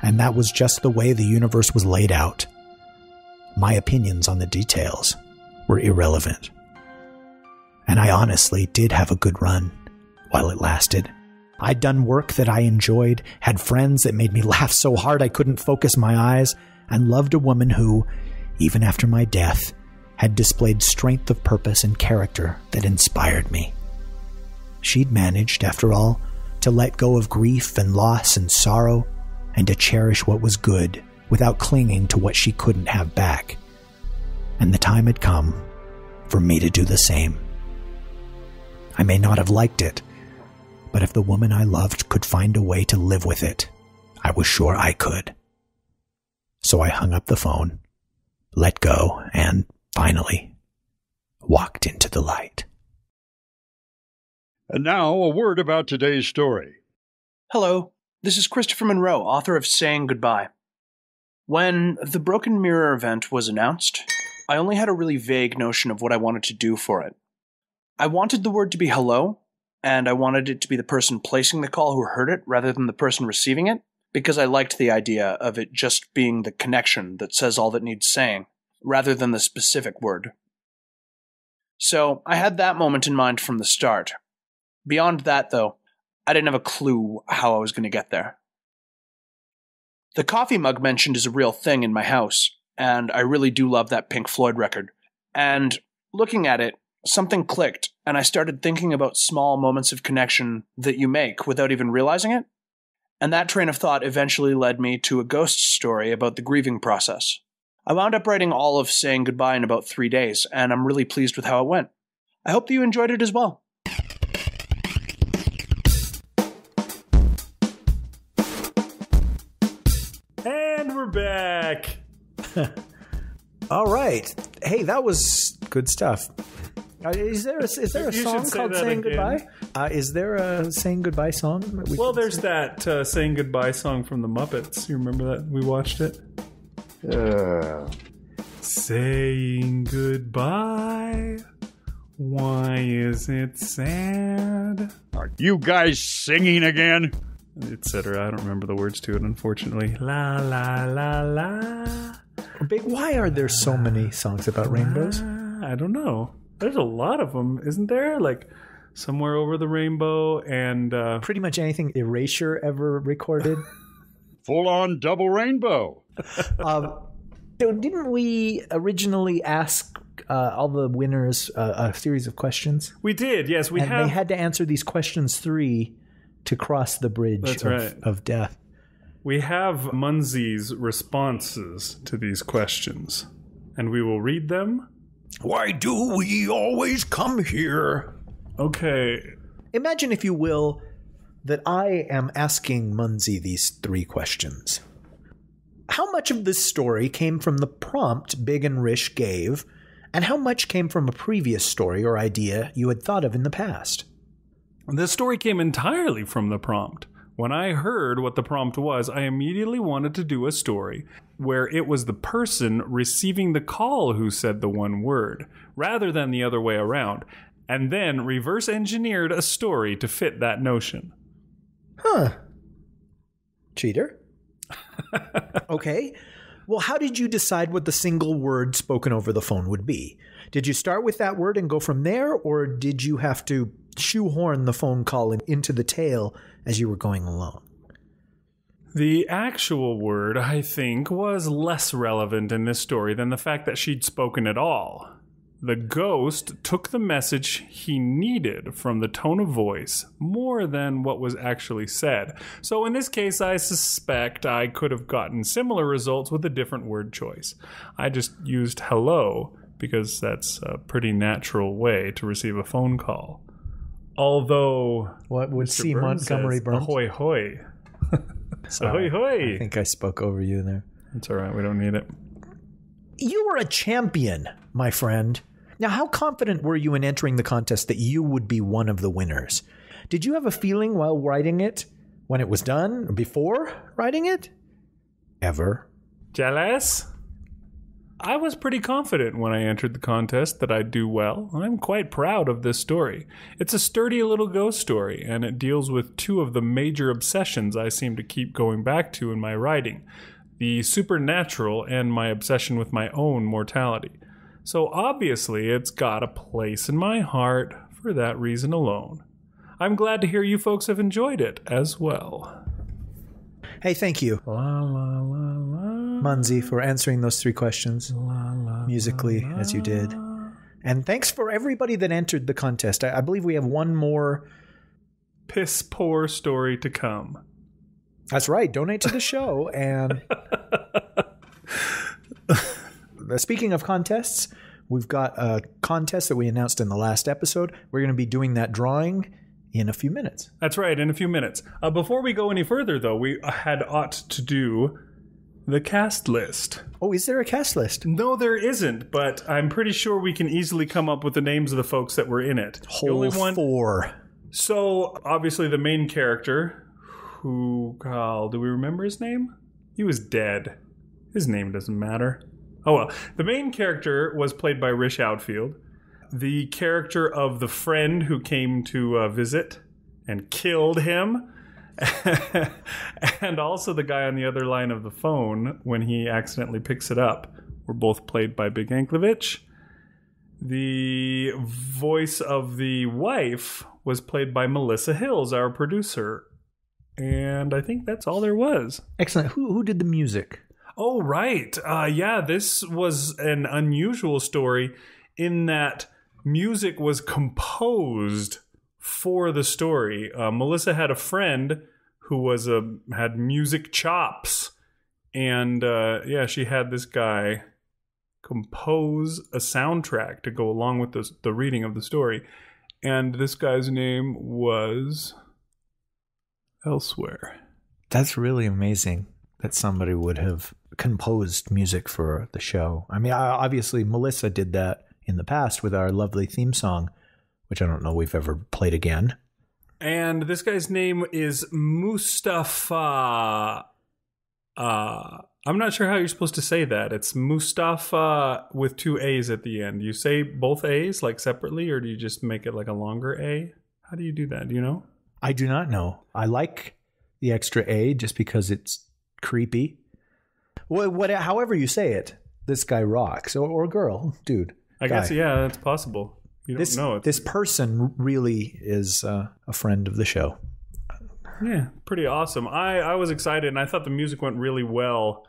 And that was just the way the universe was laid out. My opinions on the details were irrelevant. And I honestly did have a good run while it lasted. I'd done work that I enjoyed, had friends that made me laugh so hard I couldn't focus my eyes, and loved a woman who, even after my death, had displayed strength of purpose and character that inspired me. She'd managed, after all, to let go of grief and loss and sorrow, and to cherish what was good without clinging to what she couldn't have back. And the time had come for me to do the same. I may not have liked it, but if the woman I loved could find a way to live with it, I was sure I could. So I hung up the phone, let go, and finally walked into the light. And now, a word about today's story. Hello. This is Christopher Munroe, author of Saying Goodbye. When the Broken Mirror event was announced, I only had a really vague notion of what I wanted to do for it. I wanted the word to be hello, and I wanted it to be the person placing the call who heard it rather than the person receiving it, because I liked the idea of it just being the connection that says all that needs saying, rather than the specific word. So I had that moment in mind from the start. Beyond that, though, I didn't have a clue how I was going to get there. The coffee mug mentioned is a real thing in my house, and I really do love that Pink Floyd record. And looking at it, something clicked, and I started thinking about small moments of connection that you make without even realizing it. And that train of thought eventually led me to a ghost story about the grieving process. I wound up writing all of Saying Goodbye in about 3 days, and I'm really pleased with how it went. I hope that you enjoyed it as well. And we're back. All right. Hey, that was good stuff. Is there a song called Saying Goodbye? Is there a Saying Goodbye song? Well, there's that Saying Goodbye song from the Muppets. You remember that? We watched it. Saying goodbye. Why is it sad? Are you guys singing again? Etc. I don't remember the words to it, unfortunately. La la la la. Big. Why are there so many songs about rainbows? I don't know. There's a lot of them, isn't there? Like Somewhere Over the Rainbow and pretty much anything Erasure ever recorded. Full on double rainbow. Didn't we originally ask all the winners a series of questions? We did, yes. They had to answer these questions three to cross the bridge of death. We have Munzie's responses to these questions, and we will read them. Why do we always come here? Okay. Imagine, if you will, that I am asking Munzie these three questions. How much of this story came from the prompt Big and Rish gave, and how much came from a previous story or idea you had thought of in the past? This story came entirely from the prompt. When I heard what the prompt was, I immediately wanted to do a story where it was the person receiving the call who said the one word, rather than the other way around, and then reverse engineered a story to fit that notion. Huh. Cheater. Okay. Well, how did you decide what the single word spoken over the phone would be? Did you start with that word and go from there, or did you have to shoehorn the phone call into the tale as you were going along? The actual word, I think, was less relevant in this story than the fact that she'd spoken at all. The ghost took the message he needed from the tone of voice more than what was actually said. So in this case, I suspect I could have gotten similar results with a different word choice. I just used hello because that's a pretty natural way to receive a phone call. Although, what would C. Montgomery Burns? Ahoy, hoy. Ahoy, hoy. I think I spoke over you there. It's all right. We don't need it. You were a champion, my friend. Now, how confident were you in entering the contest that you would be one of the winners? Did you have a feeling while writing it, when it was done, before writing it? Ever? Jealous? I was pretty confident when I entered the contest that I'd do well. I'm quite proud of this story. It's a sturdy little ghost story, and it deals with two of the major obsessions I seem to keep going back to in my writing: the supernatural and my obsession with my own mortality. So obviously it's got a place in my heart for that reason alone. I'm glad to hear you folks have enjoyed it as well. Hey, thank you, la, la, la, la, Munzie, for answering those three questions, la, la, musically, la, la, as you did. And thanks for everybody that entered the contest. I believe we have one more piss poor story to come. That's right. Donate to the show. And speaking of contests, we've got a contest that we announced in the last episode. We're going to be doing that drawing in a few minutes. That's right, in a few minutes. Before we go any further, though, we had ought to do the cast list. Oh, is there a cast list? No, there isn't, but I'm pretty sure we can easily come up with the names of the folks that were in it. Whole four. So, obviously, the main character, who, do we remember his name? He was dead. His name doesn't matter. Oh, well. The main character was played by Rish Outfield. The character of the friend who came to visit and killed him. And also the guy on the other line of the phone when he accidentally picks it up, were both played by Big Anklevich. The voice of the wife was played by Melissa Hills, our producer. And I think that's all there was. Excellent. Who did the music? Oh, right. Yeah, this was an unusual story in that music was composed for the story. Melissa had a friend who was had music chops. And yeah, she had this guy compose a soundtrack to go along with the reading of the story. And this guy's name was Elsewhere. That's really amazing that somebody would have composed music for the show. I mean, obviously Melissa did that in the past with our lovely theme song, which I don't know we've ever played again. And this guy's name is Mustafaa. I'm not sure how you're supposed to say that. It's Mustafaa with two A's at the end. You say both A's like separately, or do you just make it like a longer A? How do you do that? Do you know? I do not know. I like the extra A just because it's creepy. However you say it, this guy rocks, or girl, dude. I guess, yeah, that's possible. You don't know. This person really is a friend of the show. Yeah, pretty awesome. I was excited, and I thought the music went really well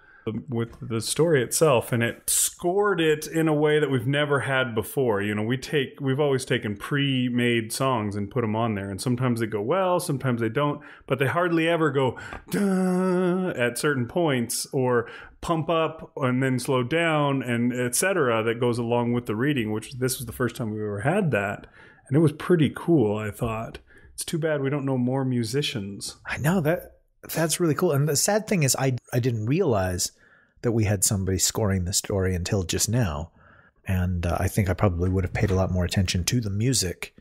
with the story itself, and it scored it in a way that we've never had before. You know, we've always taken pre-made songs and put them on there, and sometimes they go well, sometimes they don't, but they hardly ever go duh at certain points, or pump up and then slow down, and etc. That goes along with the reading, which this was the first time we ever had that, and it was pretty cool. I thought it's too bad we don't know more musicians. I know that. That's really cool. And the sad thing is I didn't realize that we had somebody scoring the story until just now. And I think I probably would have paid a lot more attention to the music.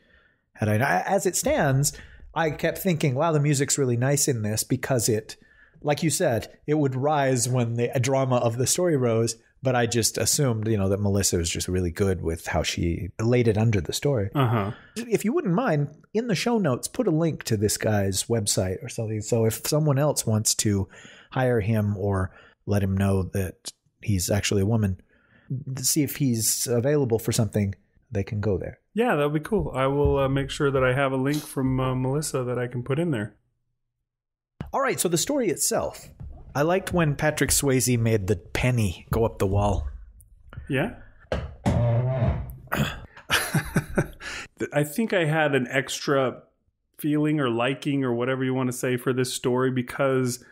Had I, as it stands, I kept thinking, wow, the music's really nice in this because it, like you said, it would rise when the drama of the story rose. But I just assumed, you know, that Melissa was just really good with how she laid it under the story. Uh-huh. If you wouldn't mind, in the show notes, put a link to this guy's website or something. So if someone else wants to hire him or let him know that he's actually a woman, see if he's available for something, they can go there. Yeah, that would be cool. I will make sure that I have a link from Melissa that I can put in there. All right, so the story itself. I liked when Patrick Swayze made the penny go up the wall. Yeah. I think I had an extra feeling or liking or whatever you want to say for this story because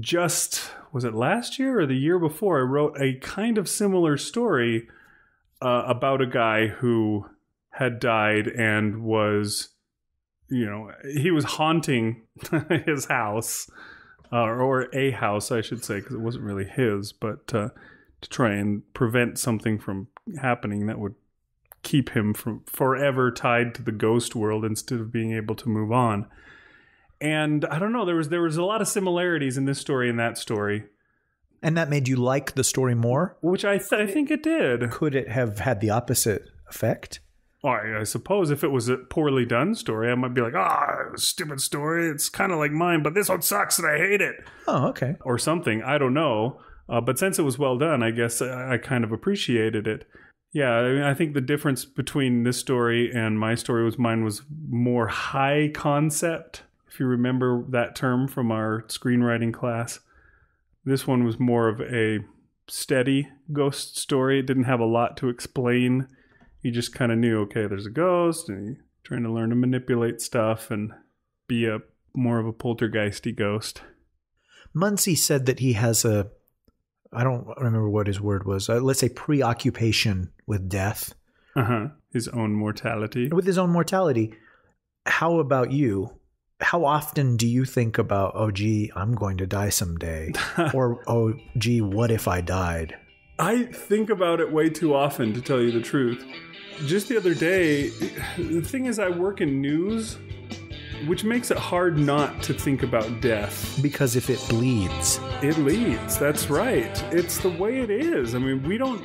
just, was it last year or the year before? I wrote a kind of similar story about a guy who had died and was, you know, he was haunting his house. Or a house, I should say, because it wasn't really his, but to try and prevent something from happening that would keep him from forever tied to the ghost world instead of being able to move on. And I don't know, there was a lot of similarities in this story and that story. And that made you like the story more? Which I think it did. Could it have had the opposite effect? I suppose if it was a poorly done story, I might be like, stupid story. It's kind of like mine, but this one sucks and I hate it. Oh, okay. Or something. I don't know. But since it was well done, I guess I kind of appreciated it. Yeah, I mean, I think the difference between this story and my story was mine was more high concept, if you remember that term from our screenwriting class. This one was more of a steady ghost story. It didn't have a lot to explain. You just kind of knew, okay, there's a ghost, and you're trying to learn to manipulate stuff and be a more of a poltergeisty ghost. Muncie said that he has a, I don't remember what his word was, let's say preoccupation with death. Uh-huh. His own mortality. With his own mortality. How about you? How often do you think about, oh, gee, I'm going to die someday? Or, oh, gee, what if I died? I think about it way too often, to tell you the truth. Just the other day, the thing is I work in news, which makes it hard not to think about death. Because if it bleeds. It leads, that's right. It's the way it is. I mean, we don't...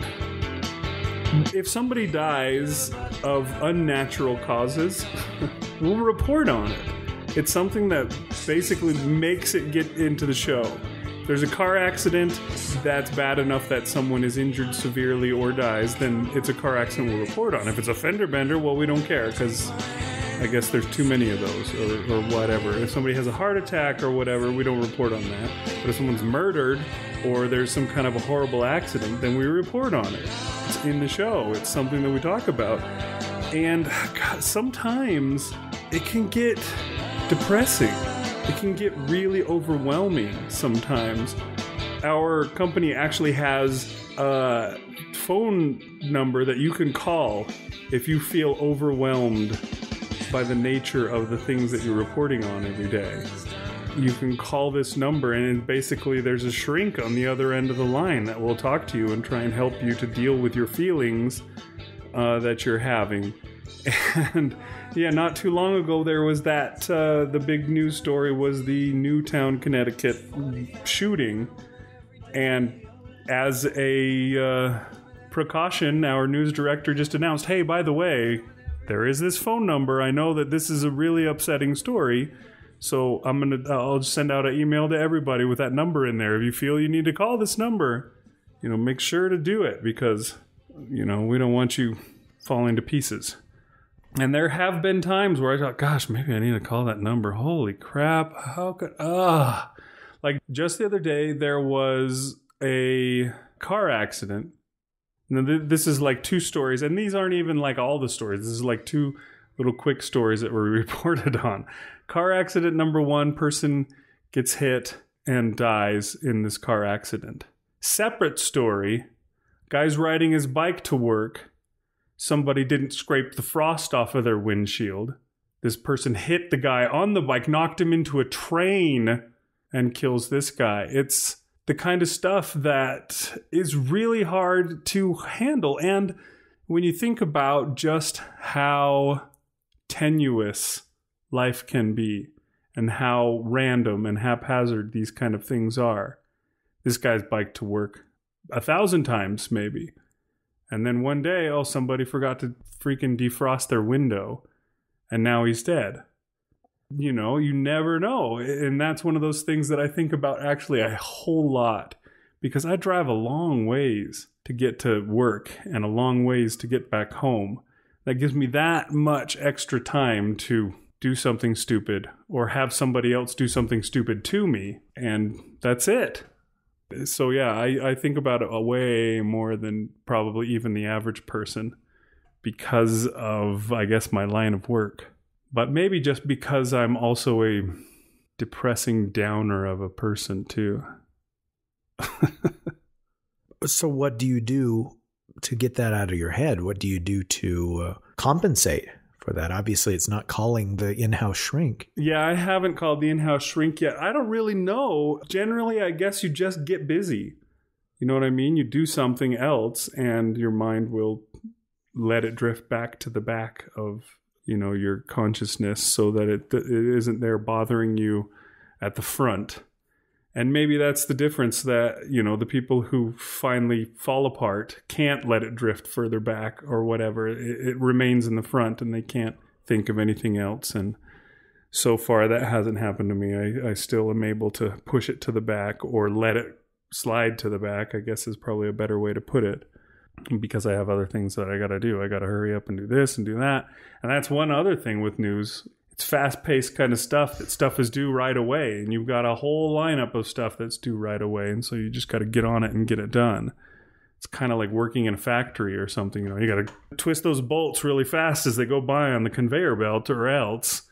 If somebody dies of unnatural causes, we'll report on it. It's something that basically makes it get into the show. There's a car accident, that's bad enough that someone is injured severely or dies, then it's a car accident we'll report on. If it's a fender bender, well, we don't care because I guess there's too many of those or whatever. If somebody has a heart attack or whatever, we don't report on that. But if someone's murdered or there's some kind of a horrible accident, then we report on it. It's in the show. It's something that we talk about. And God, sometimes it can get depressing. It can get really overwhelming sometimes. Our company actually has phone number that you can call if you feel overwhelmed by the nature of the things that you're reporting on every day. You can call this number, and basically there's a shrink on the other end of the line that will talk to you and try and help you to deal with your feelings that you're having. And yeah, not too long ago there was that the big news story was the Newtown, Connecticut shooting, and as a precaution, our news director just announced, hey, by the way, there is this phone number. I know that this is a really upsetting story, so I'll send out an email to everybody with that number in there. If you feel you need to call this number, you know, make sure to do it, because, you know, we don't want you falling to pieces. And there have been times where I thought, gosh, maybe I need to call that number. Holy crap. How could... Like, just the other day, there was a car accident. Now, this is like two stories, and these aren't even like all the stories. This is like two little quick stories that were reported on. Car accident number one, person gets hit and dies in this car accident. Separate story, guy's riding his bike to work. Somebody didn't scrape the frost off of their windshield. This person hit the guy on the bike, knocked him into a train, and kills this guy. It's the kind of stuff that is really hard to handle. And when you think about just how tenuous life can be and how random and haphazard these kind of things are. This guy's biked to work 1,000 times maybe. And then one day, oh, somebody forgot to freaking defrost their window, and now he's dead. You know, you never know. And that's one of those things that I think about actually a whole lot, because I drive a long ways to get to work and a long ways to get back home. That gives me that much extra time to do something stupid or have somebody else do something stupid to me. And that's it. So yeah, I think about it way more than probably even the average person because of, I guess, my line of work. But maybe just because I'm also a depressing downer of a person too. So what do you do to get that out of your head? What do you do to compensate for that? Obviously, it's not calling the in-house shrink. Yeah, I haven't called the in-house shrink yet. I don't really know. Generally, I guess you just get busy. You know what I mean? You do something else and your mind will let it drift back to the back of, you know, your consciousness so that it isn't there bothering you at the front. And maybe that's the difference, that, you know, the people who finally fall apart can't let it drift further back or whatever. It remains in the front and they can't think of anything else. And so far that hasn't happened to me. I still am able to push it to the back or let it slide to the back, I guess is probably a better way to put it, because I have other things that I got to do. I got to hurry up and do this and do that. And that's one other thing with news. It's fast-paced kind of stuff, that stuff is due right away, and you've got a whole lineup of stuff that's due right away, and so you just got to get on it and get it done. It's kind of like working in a factory or something. You know, you got to twist those bolts really fast as they go by on the conveyor belt, or else,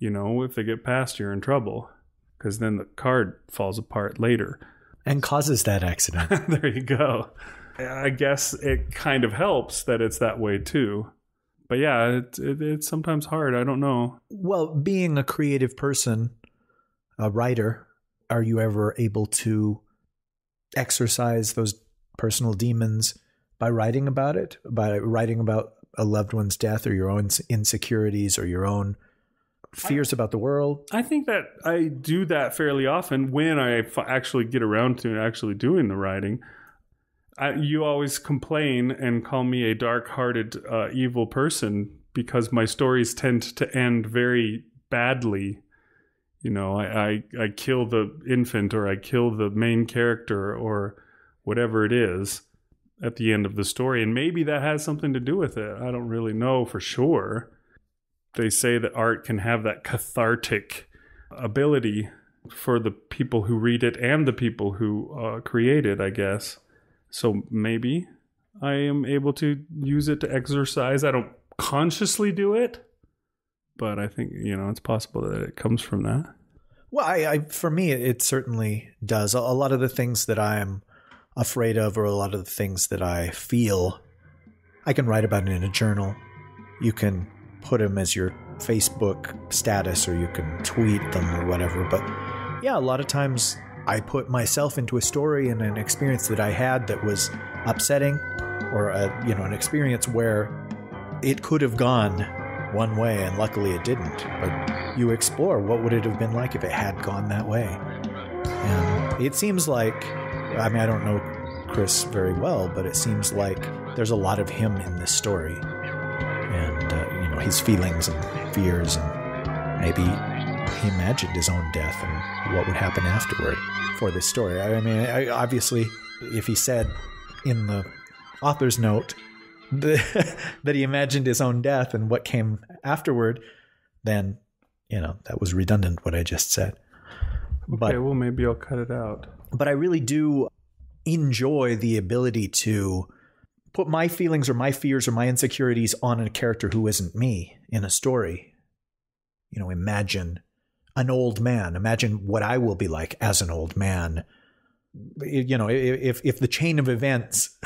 you know, if they get past, you're in trouble, because then the card falls apart later and causes that accident. There you go. I guess it kind of helps that it's that way too. But yeah, it's sometimes hard. I don't know. Well, being a creative person, a writer, are you ever able to exercise those personal demons by writing about it? By writing about a loved one's death or your own insecurities or your own fears about the world? I think that I do that fairly often when I actually get around to actually doing the writing. You always complain and call me a dark-hearted, evil person because my stories tend to end very badly. You know, I kill the infant, or I kill the main character, or whatever it is at the end of the story. And maybe that has something to do with it. I don't really know for sure. They say that art can have that cathartic ability for the people who read it and the people who create it, I guess. So maybe I am able to use it to exercise. I don't consciously do it, but I think, you know, it's possible that it comes from that. Well, for me, it certainly does. A lot of the things that I'm afraid of, or a lot of the things that I feel. I can write about it in a journal. You can put them as your Facebook status, or you can tweet them or whatever. But yeah, a lot of times I put myself into a story and an experience that I had that was upsetting, or an experience where it could have gone one way and luckily it didn't. But you explore what would it have been like if it had gone that way. And it seems like, I mean, I don't know Chris very well, but it seems like there's a lot of him in this story, and his feelings and fears, and maybe he imagined his own death and what would happen afterward for this story. I mean, obviously, if he said in the author's note that he imagined his own death and what came afterward, then, that was redundant, what I just said. But, okay, well, maybe I'll cut it out. But I really do enjoy the ability to put my feelings or my fears or my insecurities on a character who isn't me in a story. Imagine an old man. Imagine what I will be like as an old man. If the chain of events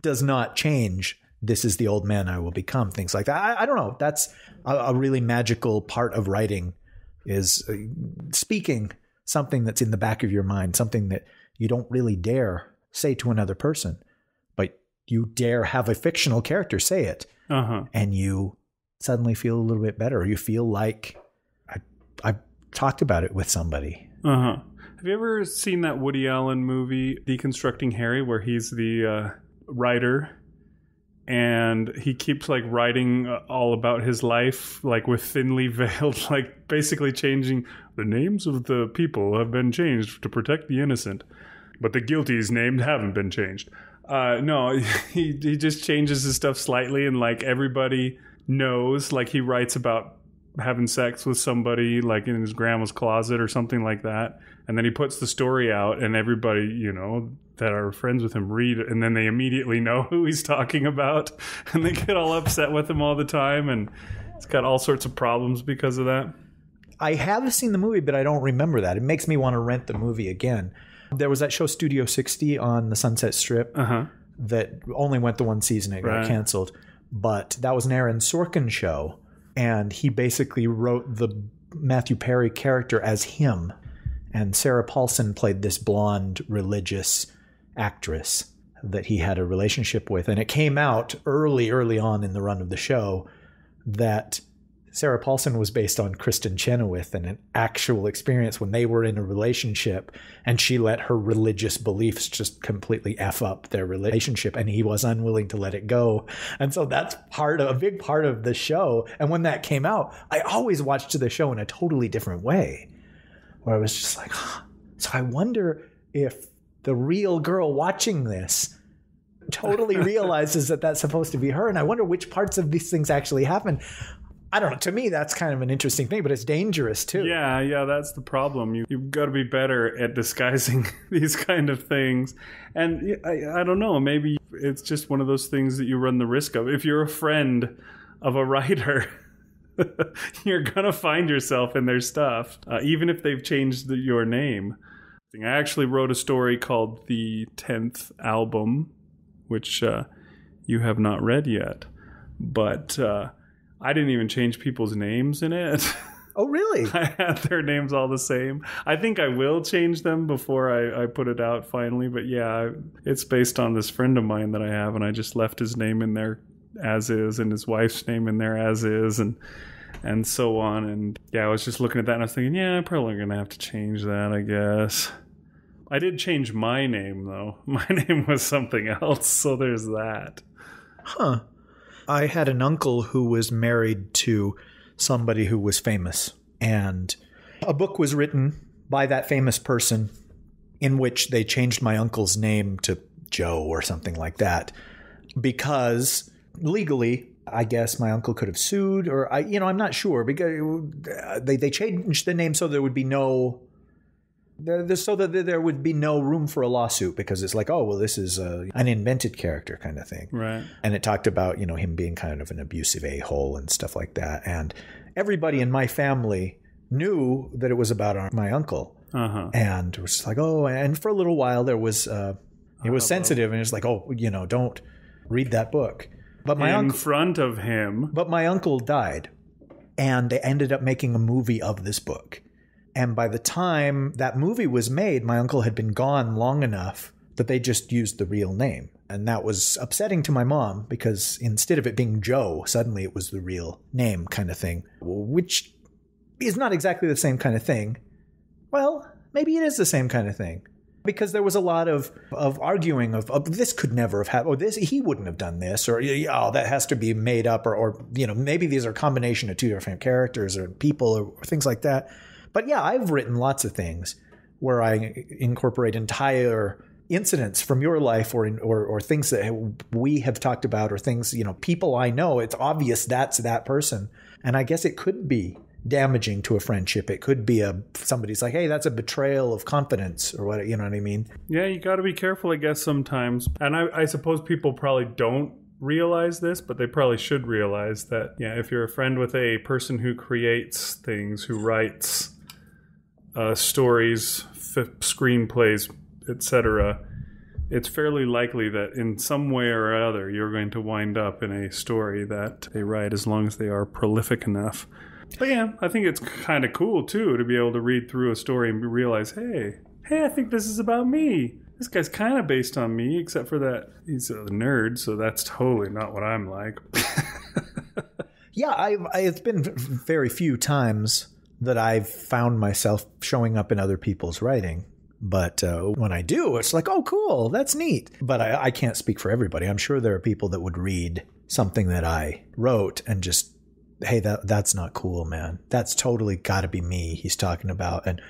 does not change, this is the old man I will become. Things like that. I don't know. That's a really magical part of writing, is speaking something that's in the back of your mind, something that you don't really dare say to another person. You dare have a fictional character say it, and you suddenly feel a little bit better. Or you feel like I've talked about it with somebody. Have you ever seen that Woody Allen movie, Deconstructing Harry, where he's the writer, and he keeps like writing all about his life, like with thinly veiled, like basically changing the names of the people have been changed to protect the innocent, but the guilty's names haven't been changed. No, he just changes his stuff slightly, and like everybody knows, like he writes about having sex with somebody like in his grandma's closet or something like that. And then he puts the story out, and everybody, that are friends with him read, and then they immediately know who he's talking about, and they get all upset with him all the time. And it's got all sorts of problems because of that. I have seen the movie, but I don't remember that. It makes me want to rent the movie again. There was that show Studio 60 on the Sunset Strip that only went the one season. It got canceled. But that was an Aaron Sorkin show, and he basically wrote the Matthew Perry character as him. And Sarah Paulson played this blonde religious actress that he had a relationship with. And it came out early on in the run of the show that Sarah Paulson was based on Kristen Chenoweth and an actual experience when they were in a relationship, and she let her religious beliefs just completely F up their relationship, and he was unwilling to let it go. And so that's a big part of the show. And when that came out, I always watched the show in a totally different way, where I was just like, huh. So I wonder if the real girl watching this totally realizes that that's supposed to be her. And I wonder which parts of these things actually happen. I don't know. To me, that's kind of an interesting thing, but it's dangerous too. Yeah, that's the problem. You've got to be better at disguising these kind of things. And I don't know, maybe it's just one of those things that you run the risk of. If you're a friend of a writer, you're going to find yourself in their stuff, even if they've changed your name. I actually wrote a story called The 10th Album, which you have not read yet, but... I didn't even change people's names in it. Oh, really? I had their names all the same. I think I will change them before I put it out finally. But yeah, it's based on this friend of mine that I have, and I just left his name in there as is, and his wife's name in there as is, and so on. And yeah, I was just looking at that, and I was thinking, yeah, I'm probably going to have to change that, I guess. I did change my name, though. My name was something else, so there's that. Huh. I had an uncle who was married to somebody who was famous, and a book was written by that famous person in which they changed my uncle's name to Joe or something like that, because legally, I guess my uncle could have sued, or I'm not sure, because they changed the name so there would be no... so that there would be no room for a lawsuit, because it's like, oh, well, this is an invented character kind of thing. Right. And it talked about, him being kind of an abusive a-hole and stuff like that. And everybody in my family knew that it was about my uncle. And it was just like, oh, and for a little while there was It was sensitive, and it's like, oh, you know, don't read that book. But my uncle, in front of him. But my uncle died, and they ended up making a movie of this book. And by the time that movie was made, my uncle had been gone long enough that they just used the real name. And that was upsetting to my mom because instead of it being Joe, suddenly it was the real name kind of thing, which is not exactly the same kind of thing. Well, maybe it is the same kind of thing. Because there was a lot of arguing of this could never have happened, or this, he wouldn't have done this, or, oh, that has to be made up, or you know, maybe these are a combination of two different characters or people or things like that. But yeah, I've written lots of things where I incorporate entire incidents from your life or things that we have talked about or things, you know, people I know, it's obvious that's that person. And I guess it could be damaging to a friendship. It could be somebody's like, hey, that's a betrayal of confidence or what, you know what I mean? Yeah, you got to be careful, I guess, sometimes. And I suppose people probably don't realize this, but they probably should realize that, yeah, if you're a friend with a person who creates things, who writes stories, screenplays, etc., it's fairly likely that in some way or other you're going to wind up in a story that they write, as long as they are prolific enough. But yeah, I think it's kind of cool too to be able to read through a story and realize, hey, I think this is about me. This guy's kind of based on me, except for that he's a nerd, so that's totally not what I'm like. Yeah, it's been very few times that I've found myself showing up in other people's writing. But when I do, it's like, oh, cool, that's neat. But I can't speak for everybody. I'm sure there are people that would read something that I wrote and just, hey, that's not cool, man. That's totally got to be me he's talking about. And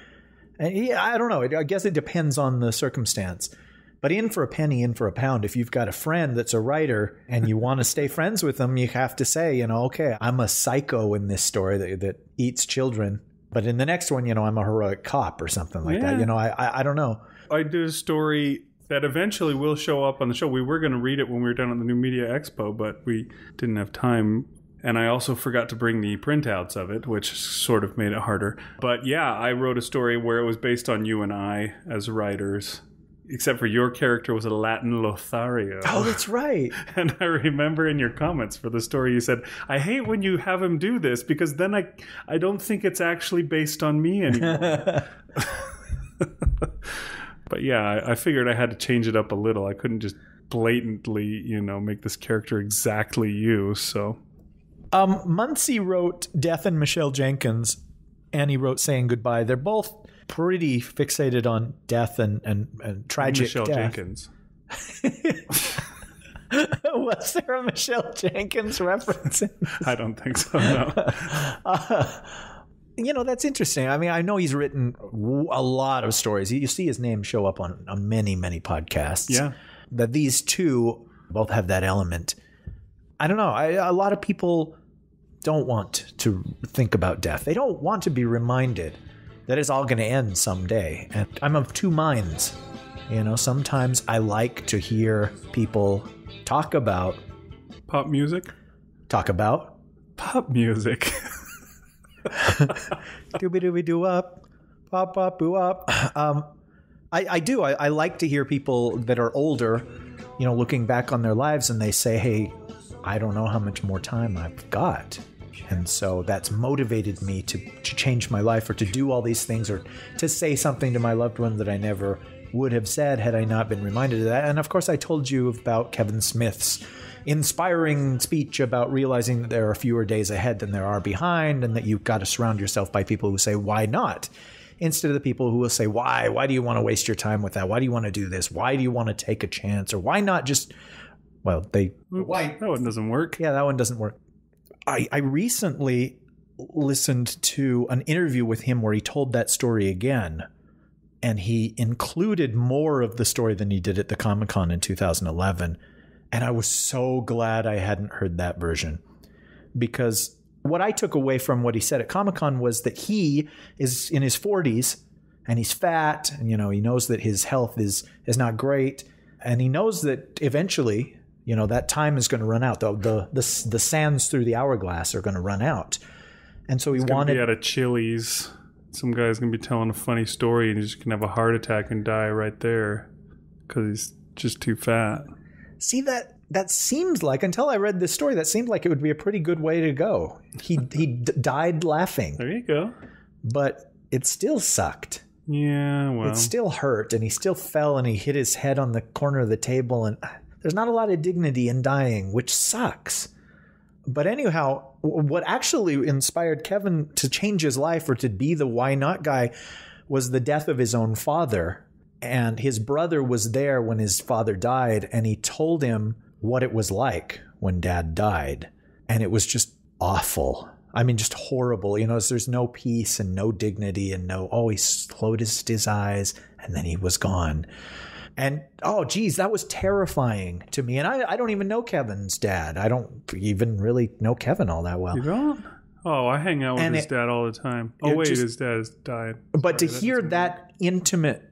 yeah, I don't know. I guess it depends on the circumstance. But in for a penny, in for a pound, if you've got a friend that's a writer and you want to stay friends with them, you have to say, you know, okay, I'm a psycho in this story that eats children. But in the next one, you know, I'm a heroic cop or something like that. You know, I don't know. I did a story that eventually will show up on the show. We were going to read it when we were down at the New Media Expo, but we didn't have time. And I also forgot to bring the printouts of it, which sort of made it harder. But yeah, I wrote a story where it was based on you and I as writers, except for your character was a Latin Lothario. Oh, that's right. And I remember in your comments for the story, you said, I hate when you have him do this because then I don't think it's actually based on me anymore. But yeah, I figured I had to change it up a little. I couldn't just blatantly, you know, make this character exactly you, so... Muncie wrote Death and Michelle Jenkins, and he wrote Saying Goodbye. They're both pretty fixated on death and tragic Michelle death. Jenkins. Was there a Michelle Jenkins reference? I don't think so, no. You know, that's interesting. I mean, I know he's written a lot of stories. You see his name show up on many, many podcasts. Yeah. That these two both have that element. I don't know. A lot of people... don't want to think about death. They don't want to be reminded that it's all going to end someday. And I'm of two minds. You know, sometimes I like to hear people talk about... pop music? Talk about... pop music. Dooby-dooby-doo-up. Pop-pop-boo-up. I do. I like to hear people that are older, you know, looking back on their lives and they say, hey, I don't know how much more time I've got. And so that's motivated me to change my life or to do all these things or to say something to my loved one that I never would have said had I not been reminded of that. And of course, I told you about Kevin Smith's inspiring speech about realizing that there are fewer days ahead than there are behind and that you've got to surround yourself by people who say, why not? Instead of the people who will say, why? Why do you want to waste your time with that? Why do you want to do this? Why do you want to take a chance? Or why not just... well, why? That one doesn't work. Yeah, that one doesn't work. I recently listened to an interview with him where he told that story again, and he included more of the story than he did at the Comic-Con in 2011. And I was so glad I hadn't heard that version, because what I took away from what he said at Comic-Con was that he is in his 40s and he's fat, and you know, he knows that his health is not great, and he knows that eventually, you know, that time is going to run out. The sands through the hourglass are going to run out. And so he's wanted... going to be at a Chili's. Some guy's going to be telling a funny story and he's just going to have a heart attack and die right there because he's just too fat. See, that seems like, until I read this story, that seemed like it would be a pretty good way to go. He died laughing. There you go. But it still sucked. Yeah, well. It still hurt, and he still fell, and he hit his head on the corner of the table, and there's not a lot of dignity in dying, which sucks. But anyhow, what actually inspired Kevin to change his life or to be the why not guy was the death of his own father. And his brother was there when his father died, and he told him what it was like when Dad died. And it was just awful. I mean, just horrible. You know, there's no peace and no dignity and no, oh, he closed his eyes and then he was gone. And, oh, geez, that was terrifying to me. And I don't even know Kevin's dad. I don't even really know Kevin all that well. You don't? Oh, I hang out with his dad all the time. Oh, wait, his dad has died. But to hear that intimate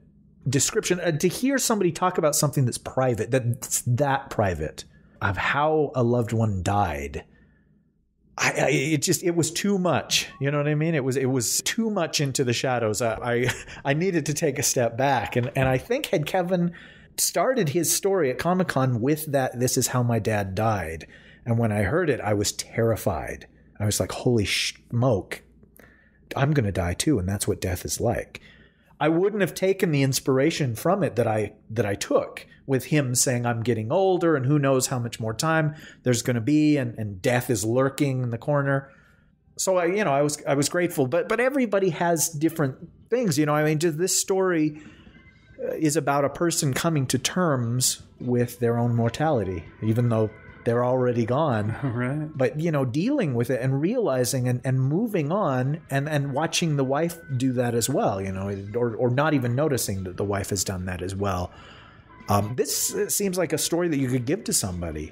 description, to hear somebody talk about something that's private, that's that private, of how a loved one died, it was too much. You know what I mean? It was too much into the shadows. I needed to take a step back. And I think had Kevin started his story at Comic-Con with that, this is how my dad died. And when I heard it, I was terrified. I was like, holy smoke, I'm going to die too. And that's what death is like. I wouldn't have taken the inspiration from it that I took with him saying, I'm getting older and who knows how much more time there's going to be. And death is lurking in the corner. So I was grateful, but everybody has different things. You know, I mean, this story is about a person coming to terms with their own mortality, even though they're already gone. Right. But, you know, dealing with it and realizing and moving on and watching the wife do that as well, you know, or not even noticing that the wife has done that as well. This seems like a story that you could give to somebody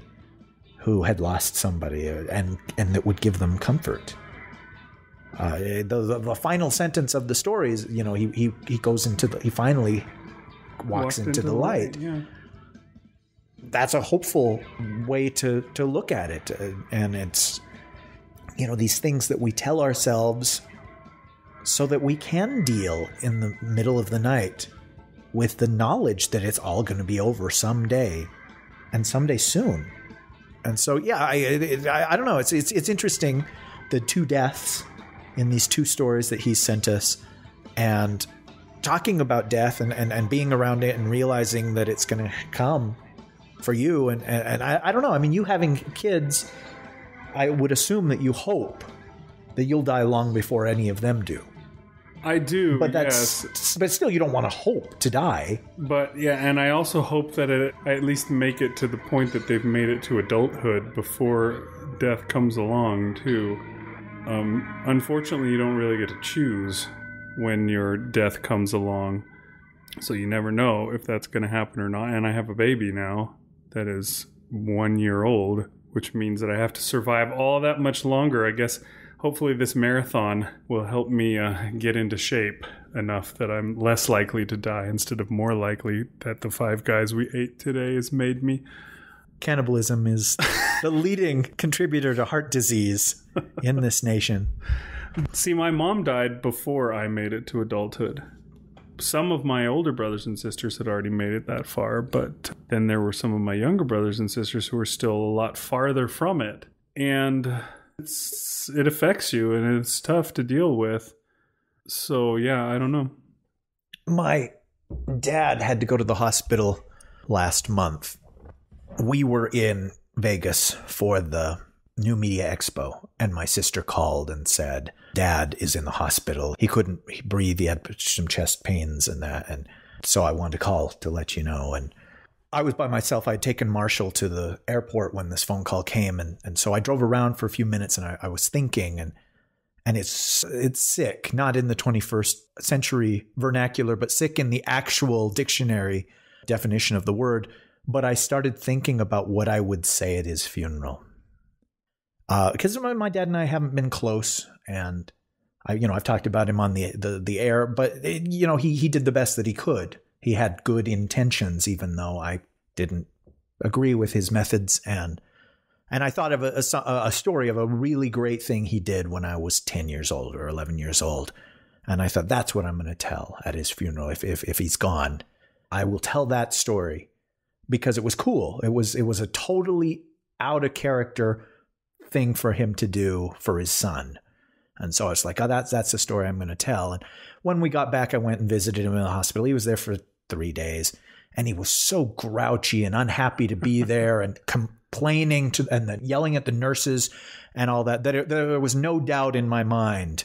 who had lost somebody and that would give them comfort. The final sentence of the story is, you know, he goes into the, he finally walks into the light. Yeah. That's a hopeful way to look at it. And it's, you know, these things that we tell ourselves so that we can deal in the middle of the night with the knowledge that it's all going to be over someday and someday soon. And so, yeah, I don't know. It's interesting. The two deaths in these two stories that he sent us, and talking about death and being around it and realizing that it's going to come for you. And I don't know. I mean, you having kids, I would assume that you hope that you'll die long before any of them do. I do, but that's, yes. But still, you don't want to hope to die. But yeah, and I also hope that I at least make it to the point that they've made it to adulthood before death comes along, too. Unfortunately, you don't really get to choose when your death comes along, so you never know if that's going to happen or not. And I have a baby now that is 1 year old, which means that I have to survive all that much longer, I guess. Hopefully this marathon will help me get into shape enough that I'm less likely to die, instead of more likely that the five guys we ate today has made me. Cannibalism is the leading contributor to heart disease in this nation. See, my mom died before I made it to adulthood. Some of my older brothers and sisters had already made it that far, but then there were some of my younger brothers and sisters who were still a lot farther from it. And it affects you, and it's tough to deal with. So, yeah, I don't know. My dad had to go to the hospital last month. We were in Vegas for the New Media Expo, and my sister called and said, Dad is in the hospital. He couldn't breathe. He had some chest pains and that. And so I wanted to call to let you know. And I was by myself. I had taken Marshall to the airport when this phone call came. And so I drove around for a few minutes, and I was thinking, and it's sick, not in the 21st century vernacular, but sick in the actual dictionary definition of the word. But I started thinking about what I would say at his funeral. Because my dad and I haven't been close, and I've talked about him on the air, but he did the best that he could. He had good intentions, even though I didn't agree with his methods. And I thought of a story of a really great thing he did when I was 10 years old or 11 years old. And I thought, that's what I'm going to tell at his funeral. If he's gone, I will tell that story because it was cool. It was a totally out of character thing for him to do for his son. And so it's like, oh, that's the story I'm going to tell. And when we got back, I went and visited him in the hospital. He was there for 3 days, and he was so grouchy and unhappy to be there and complaining to, and then yelling at the nurses and all that, that there was no doubt in my mind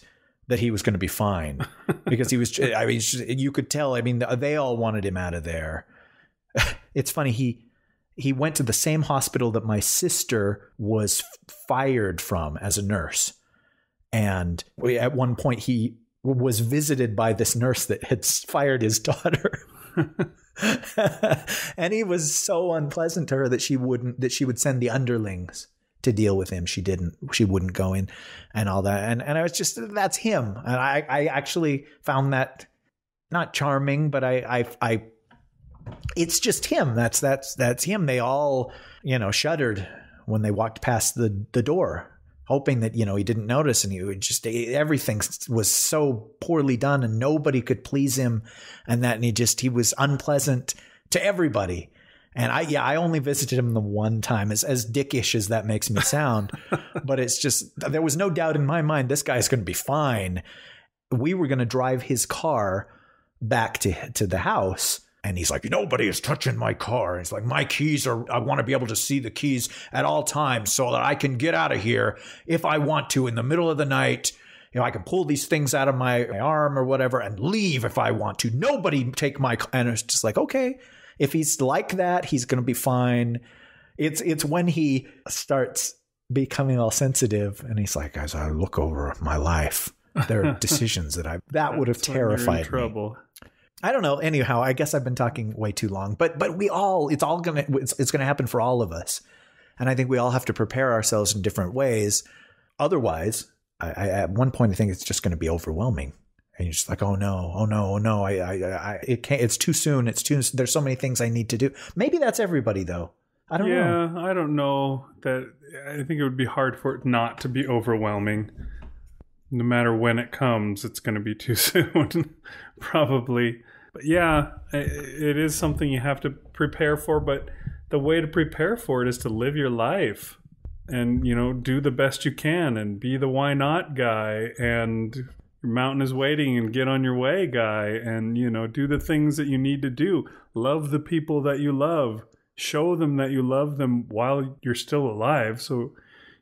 that he was going to be fine, because he was, I mean, you could tell, I mean, they all wanted him out of there. It's funny. He went to the same hospital that my sister was fired from as a nurse. And at one point he was visited by this nurse that had fired his daughter. And he was so unpleasant to her that she would send the underlings to deal with him. She wouldn't go in and all that. And I was just, that's him. And I actually found that not charming, but I it's just him. That's him. They all, you know, shuddered when they walked past the door, hoping that, you know, he didn't notice, and he would just, everything was so poorly done and nobody could please him and that. And he was unpleasant to everybody. And I only visited him the one time, as dickish as that makes me sound, but it's just, there was no doubt in my mind, this guy's going to be fine. We were going to drive his car back to the house. And he's like, nobody is touching my car. It's like, my keys are, I want to be able to see the keys at all times so that I can get out of here if I want to in the middle of the night. You know, I can pull these things out of my arm or whatever and leave if I want to. Nobody take my car. And it's just like, okay, if he's like that, he's going to be fine. It's when he starts becoming all sensitive and he's like, as I look over my life, there are decisions that would have terrified me. I don't know. Anyhow, I guess I've been talking way too long, but we all, it's going to happen for all of us. And I think we all have to prepare ourselves in different ways. Otherwise, at one point, I think it's just going to be overwhelming. And you're just like, oh no, oh no, oh no. It can't, it's too soon. There's so many things I need to do. Maybe that's everybody though. I don't know. Yeah, I don't know that. I think it would be hard for it not to be overwhelming. No matter when it comes, it's going to be too soon, probably. But yeah, it is something you have to prepare for. But the way to prepare for it is to live your life and, you know, do the best you can and be the why not guy and your mountain is waiting and get on your way guy. And, you know, do the things that you need to do. Love the people that you love. Show them that you love them while you're still alive. So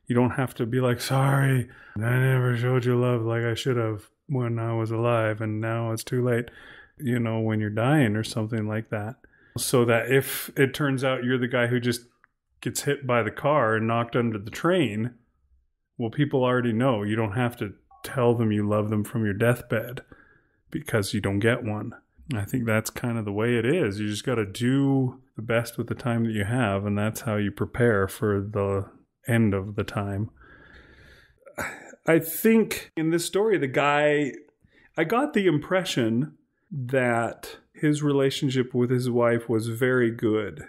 you don't have to be like, sorry, I never showed you love like I should have when I was alive, and now it's too late, you know, when you're dying or something like that. So that if it turns out you're the guy who just gets hit by the car and knocked under the train, well, people already know. You don't have to tell them you love them from your deathbed because you don't get one. I think that's kind of the way it is. You just got to do the best with the time that you have, and that's how you prepare for the end of the time. I think in this story, the guy, I got the impression that his relationship with his wife was very good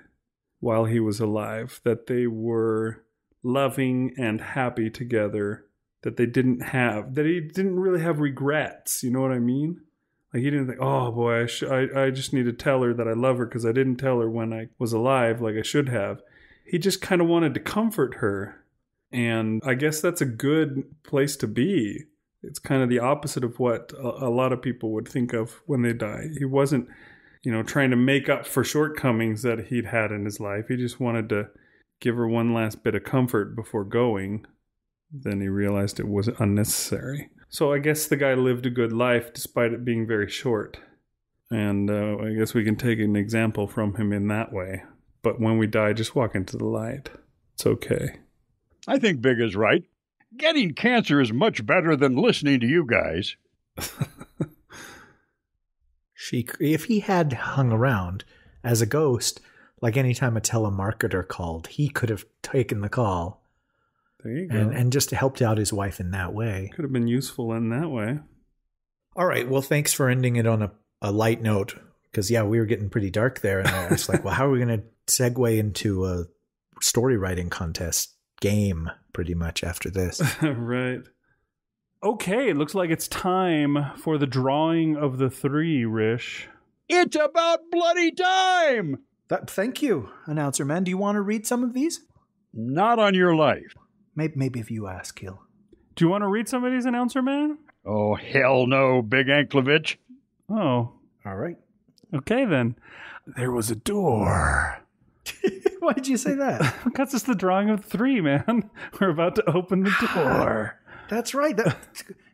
while he was alive, that they were loving and happy together, that they didn't have, that he didn't really have regrets. You know what I mean? Like he didn't think, oh boy, I just need to tell her that I love her because I didn't tell her when I was alive like I should have. He just kind of wanted to comfort her. And I guess that's a good place to be. It's kind of the opposite of what a lot of people would think of when they die. He wasn't, you know, trying to make up for shortcomings that he'd had in his life. He just wanted to give her one last bit of comfort before going. Then he realized it was unnecessary. So I guess the guy lived a good life despite it being very short. And I guess we can take an example from him in that way. But when we die, just walk into the light. It's okay. I think Big is right. Getting cancer is much better than listening to you guys. If he had hung around as a ghost, like any time a telemarketer called, he could have taken the call. There you go. And just helped out his wife in that way. Could have been useful in that way. All right. Well, thanks for ending it on a light note. Because, yeah, we were getting pretty dark there. And I was like, well, how are we going to segue into a story writing contest game pretty much after this? Right. Okay, it looks like it's time for the drawing of the three, Rish. It's about bloody time! Thank you, Announcer Man. Do you want to read some of these? Not on your life. Maybe if you ask, he'll. Do you want to read some of these, Announcer Man? Oh, hell no, Big Anklevich. Oh. All right. Okay, then. There was a door. Why did you say that? Because it's the drawing of three, man. We're about to open the door. That's right.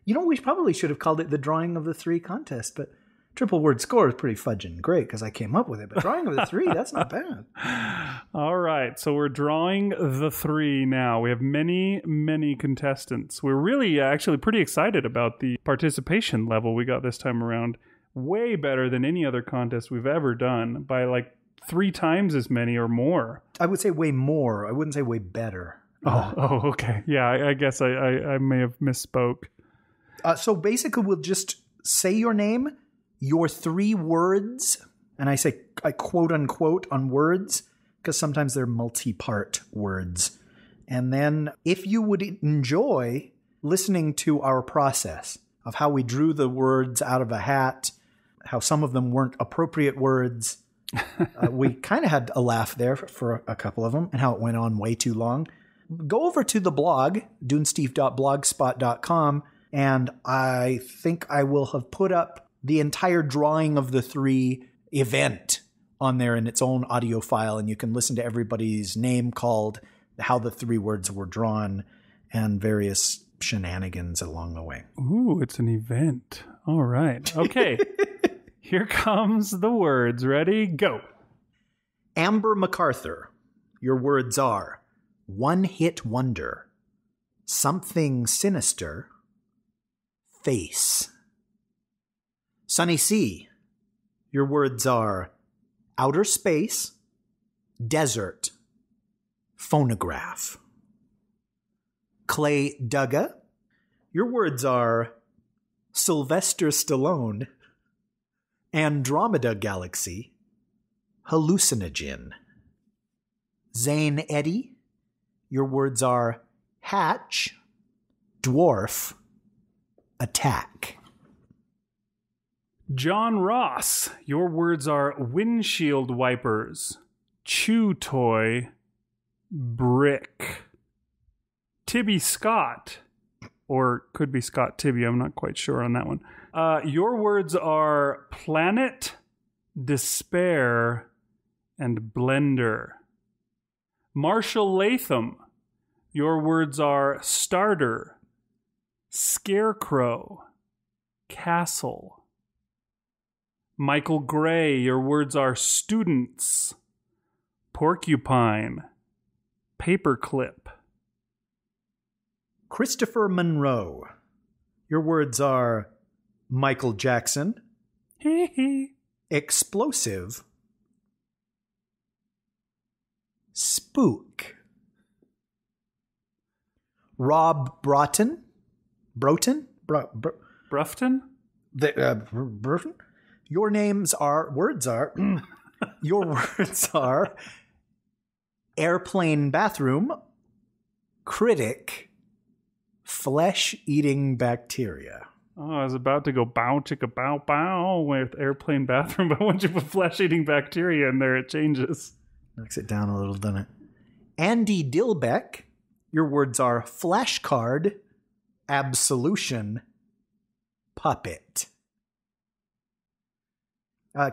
You know, we probably should have called it the drawing of the three contest, but triple word score is pretty fudging great because I came up with it. But drawing of the three, that's not bad. All right. So we're drawing the three now. We have many, many contestants. We're really actually pretty excited about the participation level we got this time around. Way better than any other contest we've ever done by like 3 times as many or more. I would say way more. I wouldn't say way better. Oh, okay. Yeah, I guess I may have misspoke. So basically we'll just say your name, your 3 words, and I say I quote unquote on words because sometimes they're multi-part words. And then if you would enjoy listening to our process of how we drew the words out of a hat, how some of them weren't appropriate words. We kind of had a laugh there for a couple of them and how it went on way too long. Go over to the blog, dunesteef.blogspot.com, and I think I will have put up the entire drawing of the three event on there in its own audio file, and you can listen to everybody's name called, how the 3 words were drawn, and various shenanigans along the way. Ooh, it's an event. All right. Okay. Here comes the words. Ready? Go. Amber MacArthur. Your words are one-hit wonder, something sinister, face. Sunny C. Your words are outer space, desert, phonograph. Clay Dugga. Your words are Sylvester Stallone, Andromeda Galaxy, hallucinogen. Zane Eddy, your words are hatch, dwarf, attack. John Ross, your words are windshield wipers, chew toy, brick. Tibby Scott, or could be Scott Tibby, I'm not quite sure on that one. Your words are planet, despair, and blender. Marshall Latham, your words are starter, scarecrow, castle. Michael Gray, your words are students, porcupine, paperclip. Christopher Munroe, your words are Michael Jackson, explosive, spook. Rob Broughton? Broughton? Your words are airplane bathroom, critic, flesh-eating bacteria. Oh, I was about to go bow chicka bow bow with airplane bathroom, but once you put flesh-eating bacteria in there, it changes. Knocks it down a little, doesn't it? Andy Dilbeck, your words are flashcard, absolution, puppet.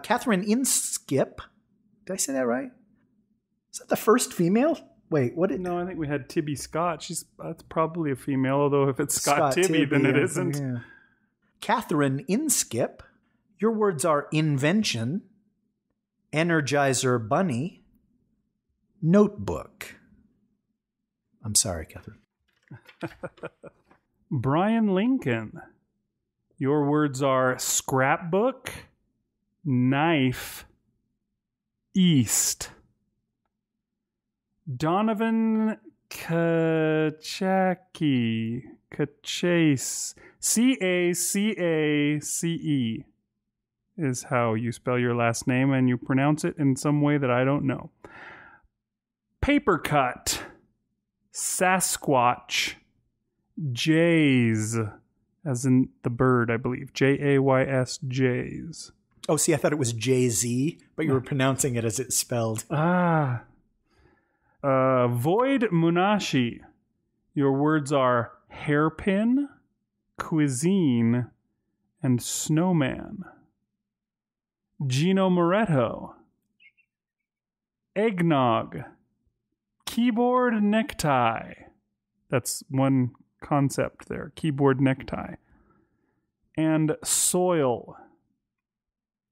Catherine Inskip. Did I say that right? Is that the first female? Wait, what did... No, I think we had Tibby Scott. That's probably a female, although if it's Scott Tibby, then it isn't. Yeah. Catherine Inskip, your words are invention, Energizer Bunny, notebook. I'm sorry, Catherine. Brian Lincoln, your words are scrapbook, knife, east. Donovan Kachase, C-A-C-A-C-E is how you spell your last name, and you pronounce it in some way that I don't know. Papercut, Sasquatch, Jays, as in the bird, I believe. J-A-Y-S, Jays. Oh, see, I thought it was Jay-Z, but you were pronouncing it as it's spelled. Ah. Void Munashi. Your words are hairpin, cuisine, and snowman. Gino Moretto. Eggnog. Keyboard necktie. That's one concept there. Keyboard necktie. And soil.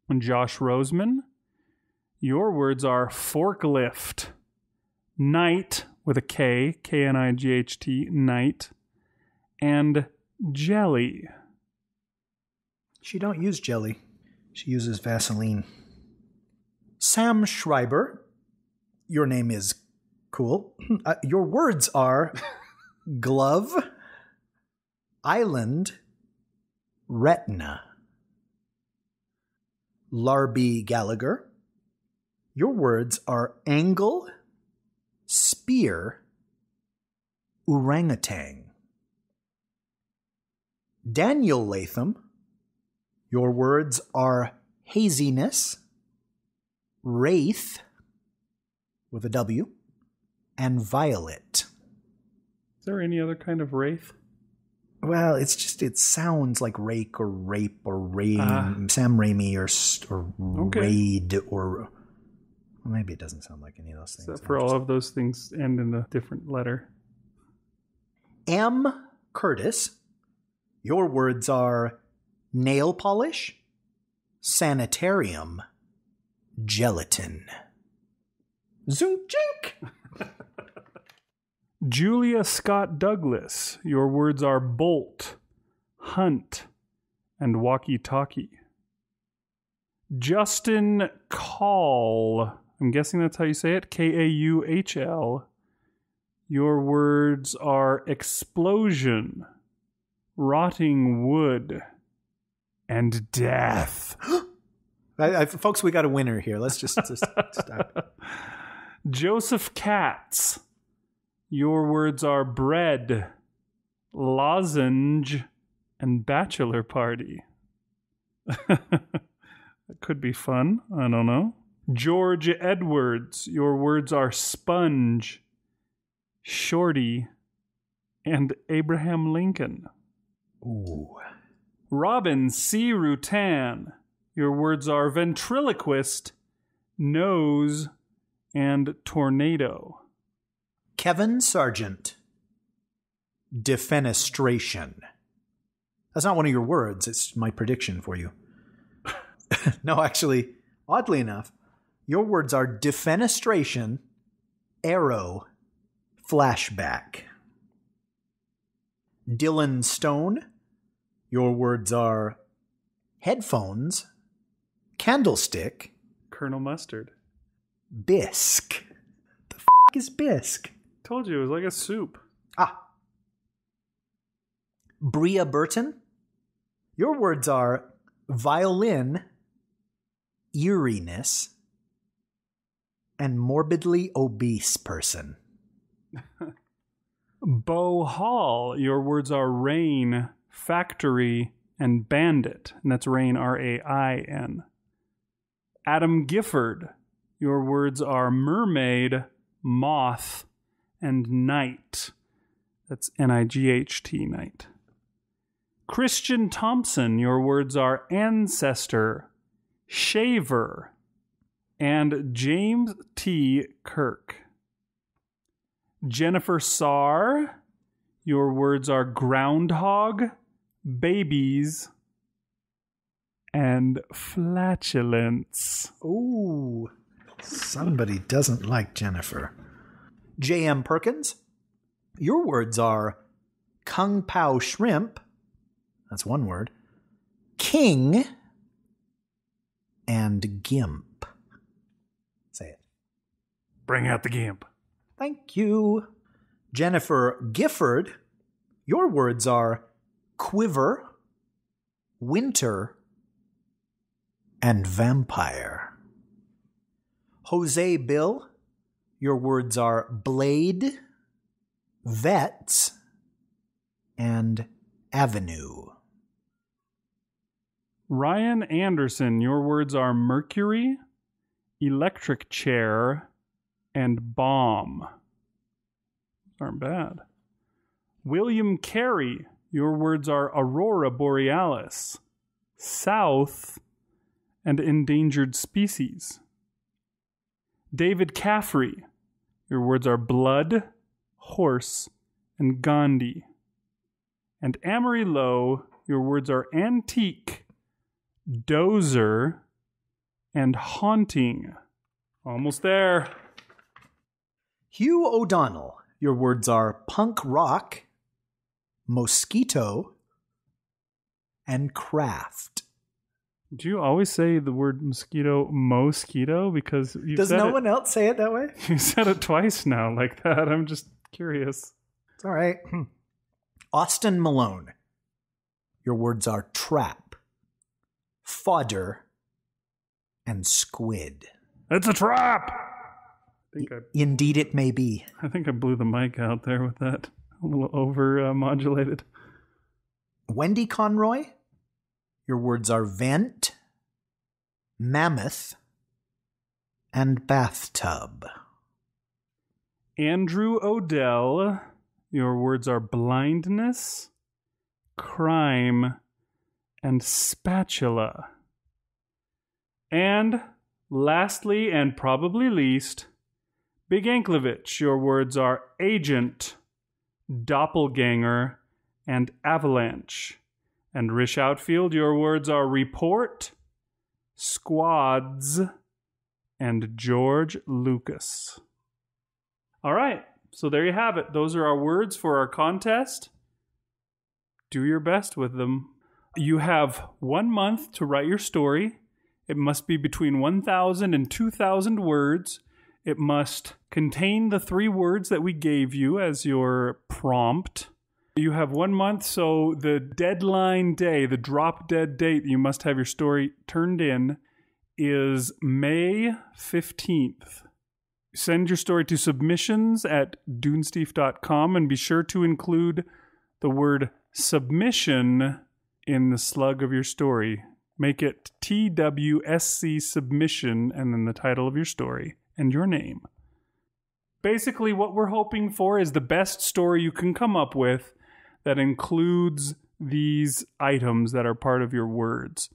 And Josh Roseman, your words are forklift. Night with a K. K-N-I-G-H-T. Night. And jelly. She don't use jelly. She uses Vaseline. Sam Schreiber, your name is cool. Your words are glove, island, retina. Larby Gallagher, your words are angle, spear, orangutan. Daniel Latham, your words are haziness, wraith, with a W, and violet. Is there any other kind of wraith? Well, it's just, it sounds like rake or rape or rain, Sam Raimi or okay. Raid or, well, maybe it doesn't sound like any of those things. Except for all of those things end in a different letter. M. Curtis, your words are nail polish, sanitarium, gelatin. Zoom chink! Julia Scott Douglas, your words are bolt, hunt, and walkie-talkie. Justin Call, I'm guessing that's how you say it, K-A-U-H-L. Your words are explosion, rotting wood, and death. Folks, we got a winner here. Let's just stop. Joseph Katz. Your words are bread, lozenge, and bachelor party. That could be fun. I don't know. George Edwards, your words are sponge, shorty, and Abraham Lincoln. Ooh. Robin C. Rutan, your words are ventriloquist, nose, and tornado. Kevin Sargent, defenestration. That's not one of your words. It's my prediction for you. No, actually, oddly enough, your words are defenestration, arrow, flashback. Dylan Stone, your words are headphones, candlestick. Colonel Mustard. Bisque. The f*** is bisque? Told you, it was like a soup. Ah. Bria Burton, your words are violin, eeriness, and morbidly obese person. Bo Hall, your words are rain, factory, and bandit. And that's rain, R-A-I-N. Adam Gifford, your words are mermaid, moth, and night. That's N-I-G-H-T, night. Christian Thompson, your words are ancestor, shaver, and James T. Kirk. Jennifer Sarr, your words are groundhog, babies, and flatulence. Ooh, somebody doesn't like Jennifer. J.M. Perkins, your words are kung pao shrimp, that's one word, king, and gimp. Say it. Bring out the gimp. Thank you. Jennifer Gifford, your words are quiver, winter, and vampire. Jose Bill, your words are blade, vets, and avenue. Ryan Anderson, your words are mercury, electric chair, and bomb. Aren't bad. William Carey, your words are aurora borealis, south, and endangered species. David Caffrey, your words are blood, horse, and Gandhi. And Amory Lowe, your words are antique, dozer, and haunting. Almost there. Hugh O'Donnell, your words are punk rock, mosquito, and craft. Do you always say the word mosquito? Because you said it. Does no one else say it that way? You said it twice now like that. I'm just curious. It's all right. Austin Malone, your words are trap, fodder, and squid. It's a trap! Indeed it may be. I think I blew the mic out there with that. A little over-modulated. Wendy Conroy, your words are vent, mammoth, and bathtub. Andrew Odell, your words are blindness, crime, and spatula. And lastly, and probably least, Big Anklevich, your words are agent, doppelganger, and avalanche. And Rish Outfield, your words are report, squads, and George Lucas. All right, so there you have it. Those are our words for our contest. Do your best with them. You have 1 month to write your story. It must be between 1,000 and 2,000 words. It must contain the 3 words that we gave you as your prompt. You have 1 month, so the deadline day, the drop dead date you must have your story turned in is May 15th. Send your story to submissions at dunesteef.com and be sure to include the word submission in the slug of your story. Make it TWSC submission and then the title of your story and your name. Basically, what we're hoping for is the best story you can come up with that includes these items that are part of your words.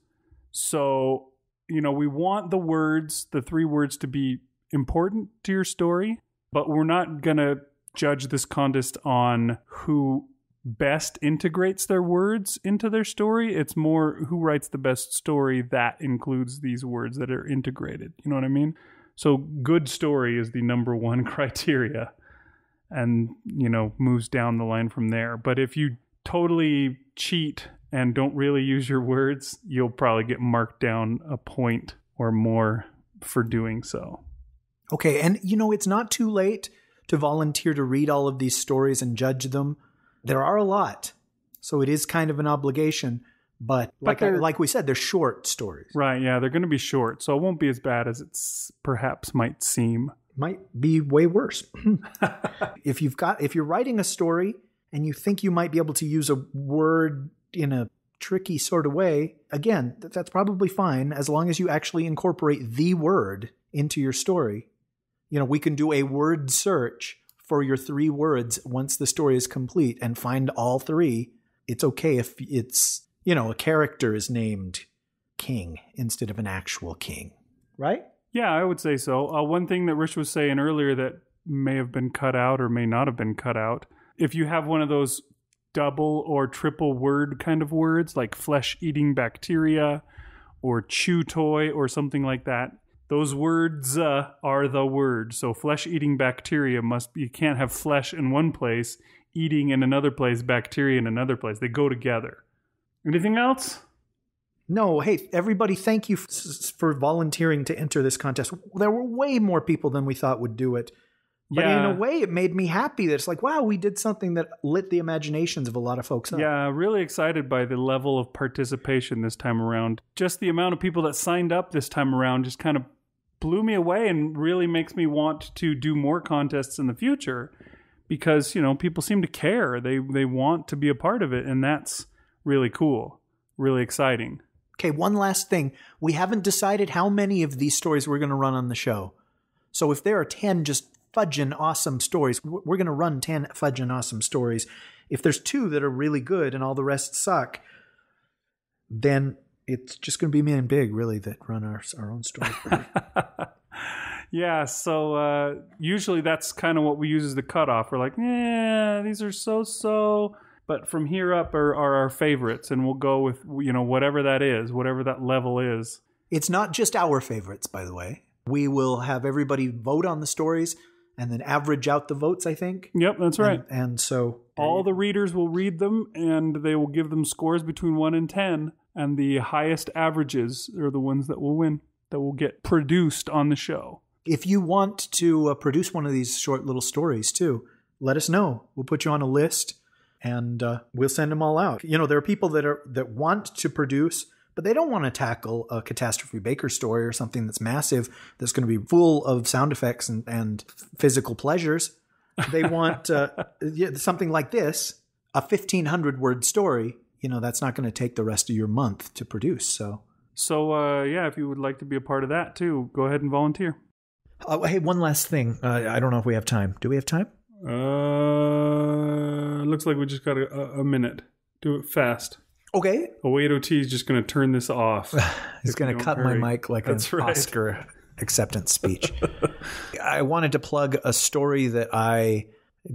So, you know, we want the words, the 3 words to be important to your story, but we're not going to judge this contest on who best integrates their words into their story. It's more who writes the best story that includes these words that are integrated. You know what I mean? So good story is the #1 criteria. And, you know, moves down the line from there. But if you totally cheat and don't really use your words, you'll probably get marked down a point or more for doing so. Okay, and, you know, it's not too late to volunteer to read all of these stories and judge them. There are a lot, so it is kind of an obligation. But like we said, they're short stories. Right, yeah, they're going to be short, so it won't be as bad as it perhaps might seem. Might be way worse. If you're writing a story and you think you might be able to use a word in a tricky sort of way, again, that's probably fine as long as you actually incorporate the word into your story. You know, we can do a word search for your 3 words once the story is complete and find all 3. It's okay if it's, you know, a character is named King instead of an actual king, right? Yeah, I would say so. One thing that Rish was saying earlier that may have been cut out or may not have been cut out, if you have one of those double or triple word kind of words like flesh-eating bacteria or chew toy or something like that, those words are the word. So flesh-eating bacteria must be, you can't have flesh in one place, eating in another place, bacteria in another place. They go together. Anything else? No, hey, everybody, thank you for volunteering to enter this contest. There were way more people than we thought would do it. But yeah, in a way, it made me happy that it's like, wow, we did something that lit the imaginations of a lot of folks up. Yeah, really excited by the level of participation this time around. Just the amount of people that signed up this time around just kind of blew me away and really makes me want to do more contests in the future because, you know, people seem to care. They want to be a part of it, and that's really cool, really exciting. Okay, one last thing. We haven't decided how many of these stories we're going to run on the show. So if there are 10 just fudging awesome stories, we're going to run 10 fudging awesome stories. If there's 2 that are really good and all the rest suck, then it's just going to be me and Big, really, that run our own story. Yeah, so usually that's kind of what we use as the cutoff. We're like, yeah, these are so-so, but from here up are our favorites, and we'll go with, you know, whatever that is, whatever that level is. It's not just our favorites, by the way. We will have everybody vote on the stories and then average out the votes, I think. Yep, that's right. And so all the readers will read them, and they will give them scores between 1 and 10, and the highest averages are the ones that will win, that will get produced on the show. If you want to produce one of these short little stories, too, let us know. We'll put you on a list, and we'll send them all out. You know, there are people that want to produce, but they don't want to tackle a Catastrophe Baker story or something that's massive, that's going to be full of sound effects and physical pleasures. They want something like this, a 1,500-word story. You know, that's not going to take the rest of your month to produce. So yeah, if you would like to be a part of that, too, go ahead and volunteer. Hey, one last thing. I don't know if we have time. Do we have time? Looks like we just got a minute. Do it fast. Okay. Wait, OT is just going to turn this off. He's going to cut my mic like that's an right. Oscar acceptance speech. I wanted to plug a story that I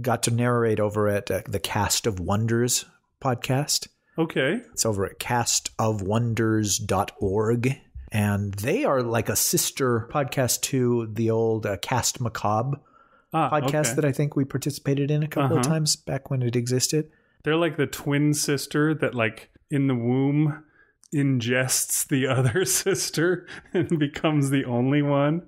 got to narrate over at the Cast of Wonders podcast. Okay. It's over at castofwonders.org. And they are like a sister podcast to the old Cast Macabre podcast that I think we participated in a couple of times back when it existed. They're like the twin sister that like in the womb ingests the other sister and becomes the only one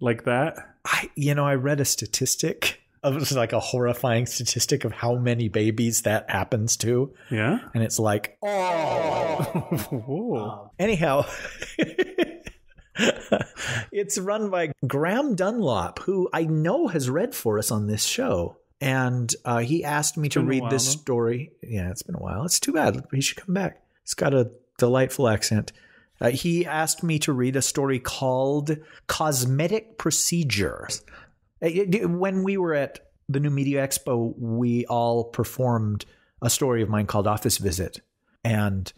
like that. I read a statistic. It was like a horrifying statistic of how many babies that happens to. Yeah. And it's like, oh. Anyhow, it's run by Graham Dunlop, who I know has read for us on this show. And he asked me to read this story. Yeah, it's been a while. It's too bad. He should come back. He's got a delightful accent. He asked me to read a story called Cosmetic Procedures. When we were at the New Media Expo, we all performed a story of mine called Office Visit. And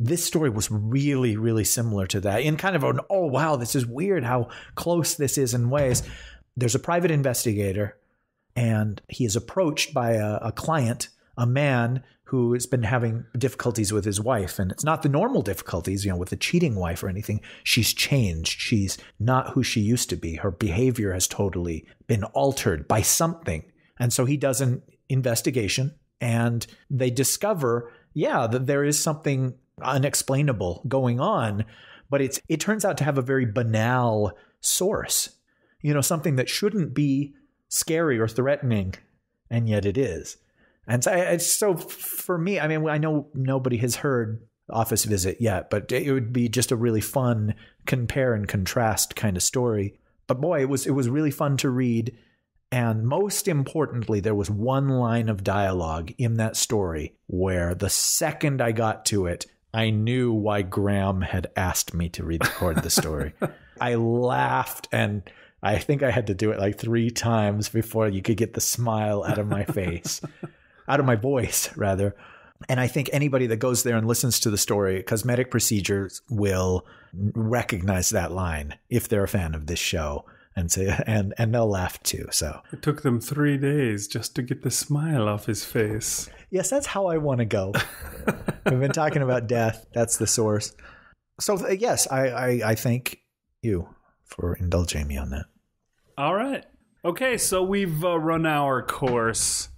this story was really, really similar to that in kind of an, oh, wow, this is weird how close this is in ways. There's a private investigator, and he is approached by a client, a man who has been having difficulties with his wife. And it's not the normal difficulties, you know, with a cheating wife or anything. She's changed. She's not who she used to be. Her behavior has totally been altered by something. And so he does an investigation, and they discover, yeah, that there is something unexplainable going on, but it turns out to have a very banal source, you know, something that shouldn't be scary or threatening, and yet it is. And so for me, I mean, I know nobody has heard Office Visit yet, but it would be just a really fun compare and contrast kind of story. But boy, it was really fun to read. And most importantly, there was one line of dialogue in that story where the second I got to it, I knew why Graham had asked me to record the story. I laughed, and I think I had to do it like 3 times before you could get the smile out of my face. Out of my voice, rather. And I think anybody that goes there and listens to the story, Cosmetic Procedures, will recognize that line if they're a fan of this show, and say, and they'll laugh too. So it took them 3 days just to get the smile off his face. Yes, that's how I want to go. We've been talking about death. That's the source. So yes, I thank you for indulging me on that. All right. Okay, so we've run our course.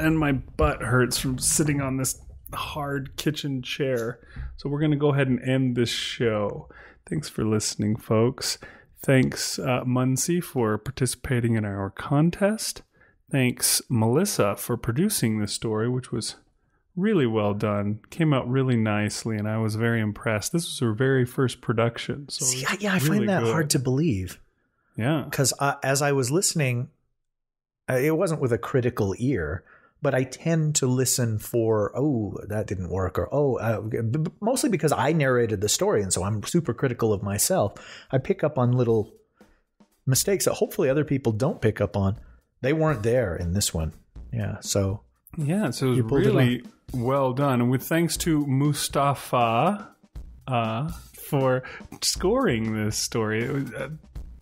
And my butt hurts from sitting on this hard kitchen chair. So we're going to go ahead and end this show. Thanks for listening, folks. Thanks, Muncie, for participating in our contest. Thanks, Melissa, for producing this story, which was really well done. Came out really nicely, and I was very impressed. This was her very first production. So see, yeah, I really find that hard to believe. Yeah. Because as I was listening, it wasn't with a critical ear. but I tend to listen for, oh, that didn't work, or oh, mostly because I narrated the story, and so I'm super critical of myself. I pick up on little mistakes that hopefully other people don't pick up on. They weren't there in this one. Yeah, so... yeah, so it was really well done. And with thanks to Mustafaa for scoring this story. It was,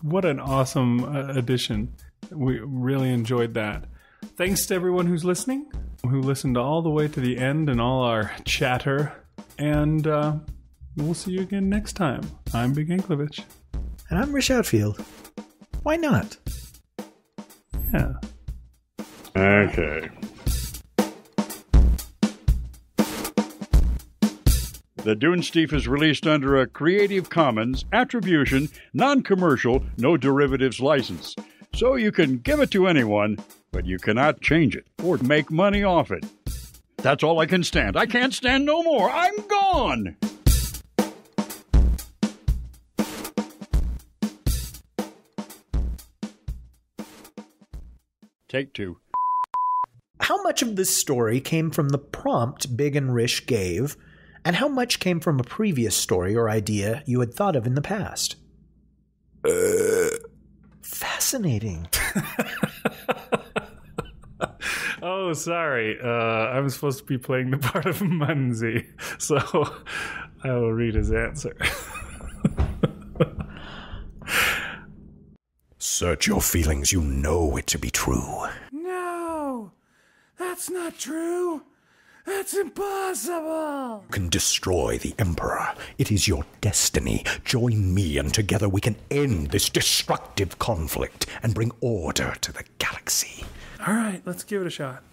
what an awesome addition. We really enjoyed that. Thanks to everyone who's listening, who listened all the way to the end and all our chatter. And we'll see you again next time. I'm Big Anklevich. And I'm Rish Outfield. Why not? Yeah. Okay. The Dunesteef is released under a Creative Commons Attribution, Non-Commercial, No Derivatives license. So you can give it to anyone, but you cannot change it or make money off it. That's all I can stand. I can't stand no more. I'm gone! Take two. How much of this story came from the prompt Big and Rish gave... and how much came from a previous story or idea you had thought of in the past? Fascinating. Oh, sorry. I was supposed to be playing the part of Munsey, so I will read his answer. Search your feelings. You know it to be true. No, that's not true. That's impossible! You can destroy the Emperor. It is your destiny. Join me, and together we can end this destructive conflict and bring order to the galaxy. All right, let's give it a shot.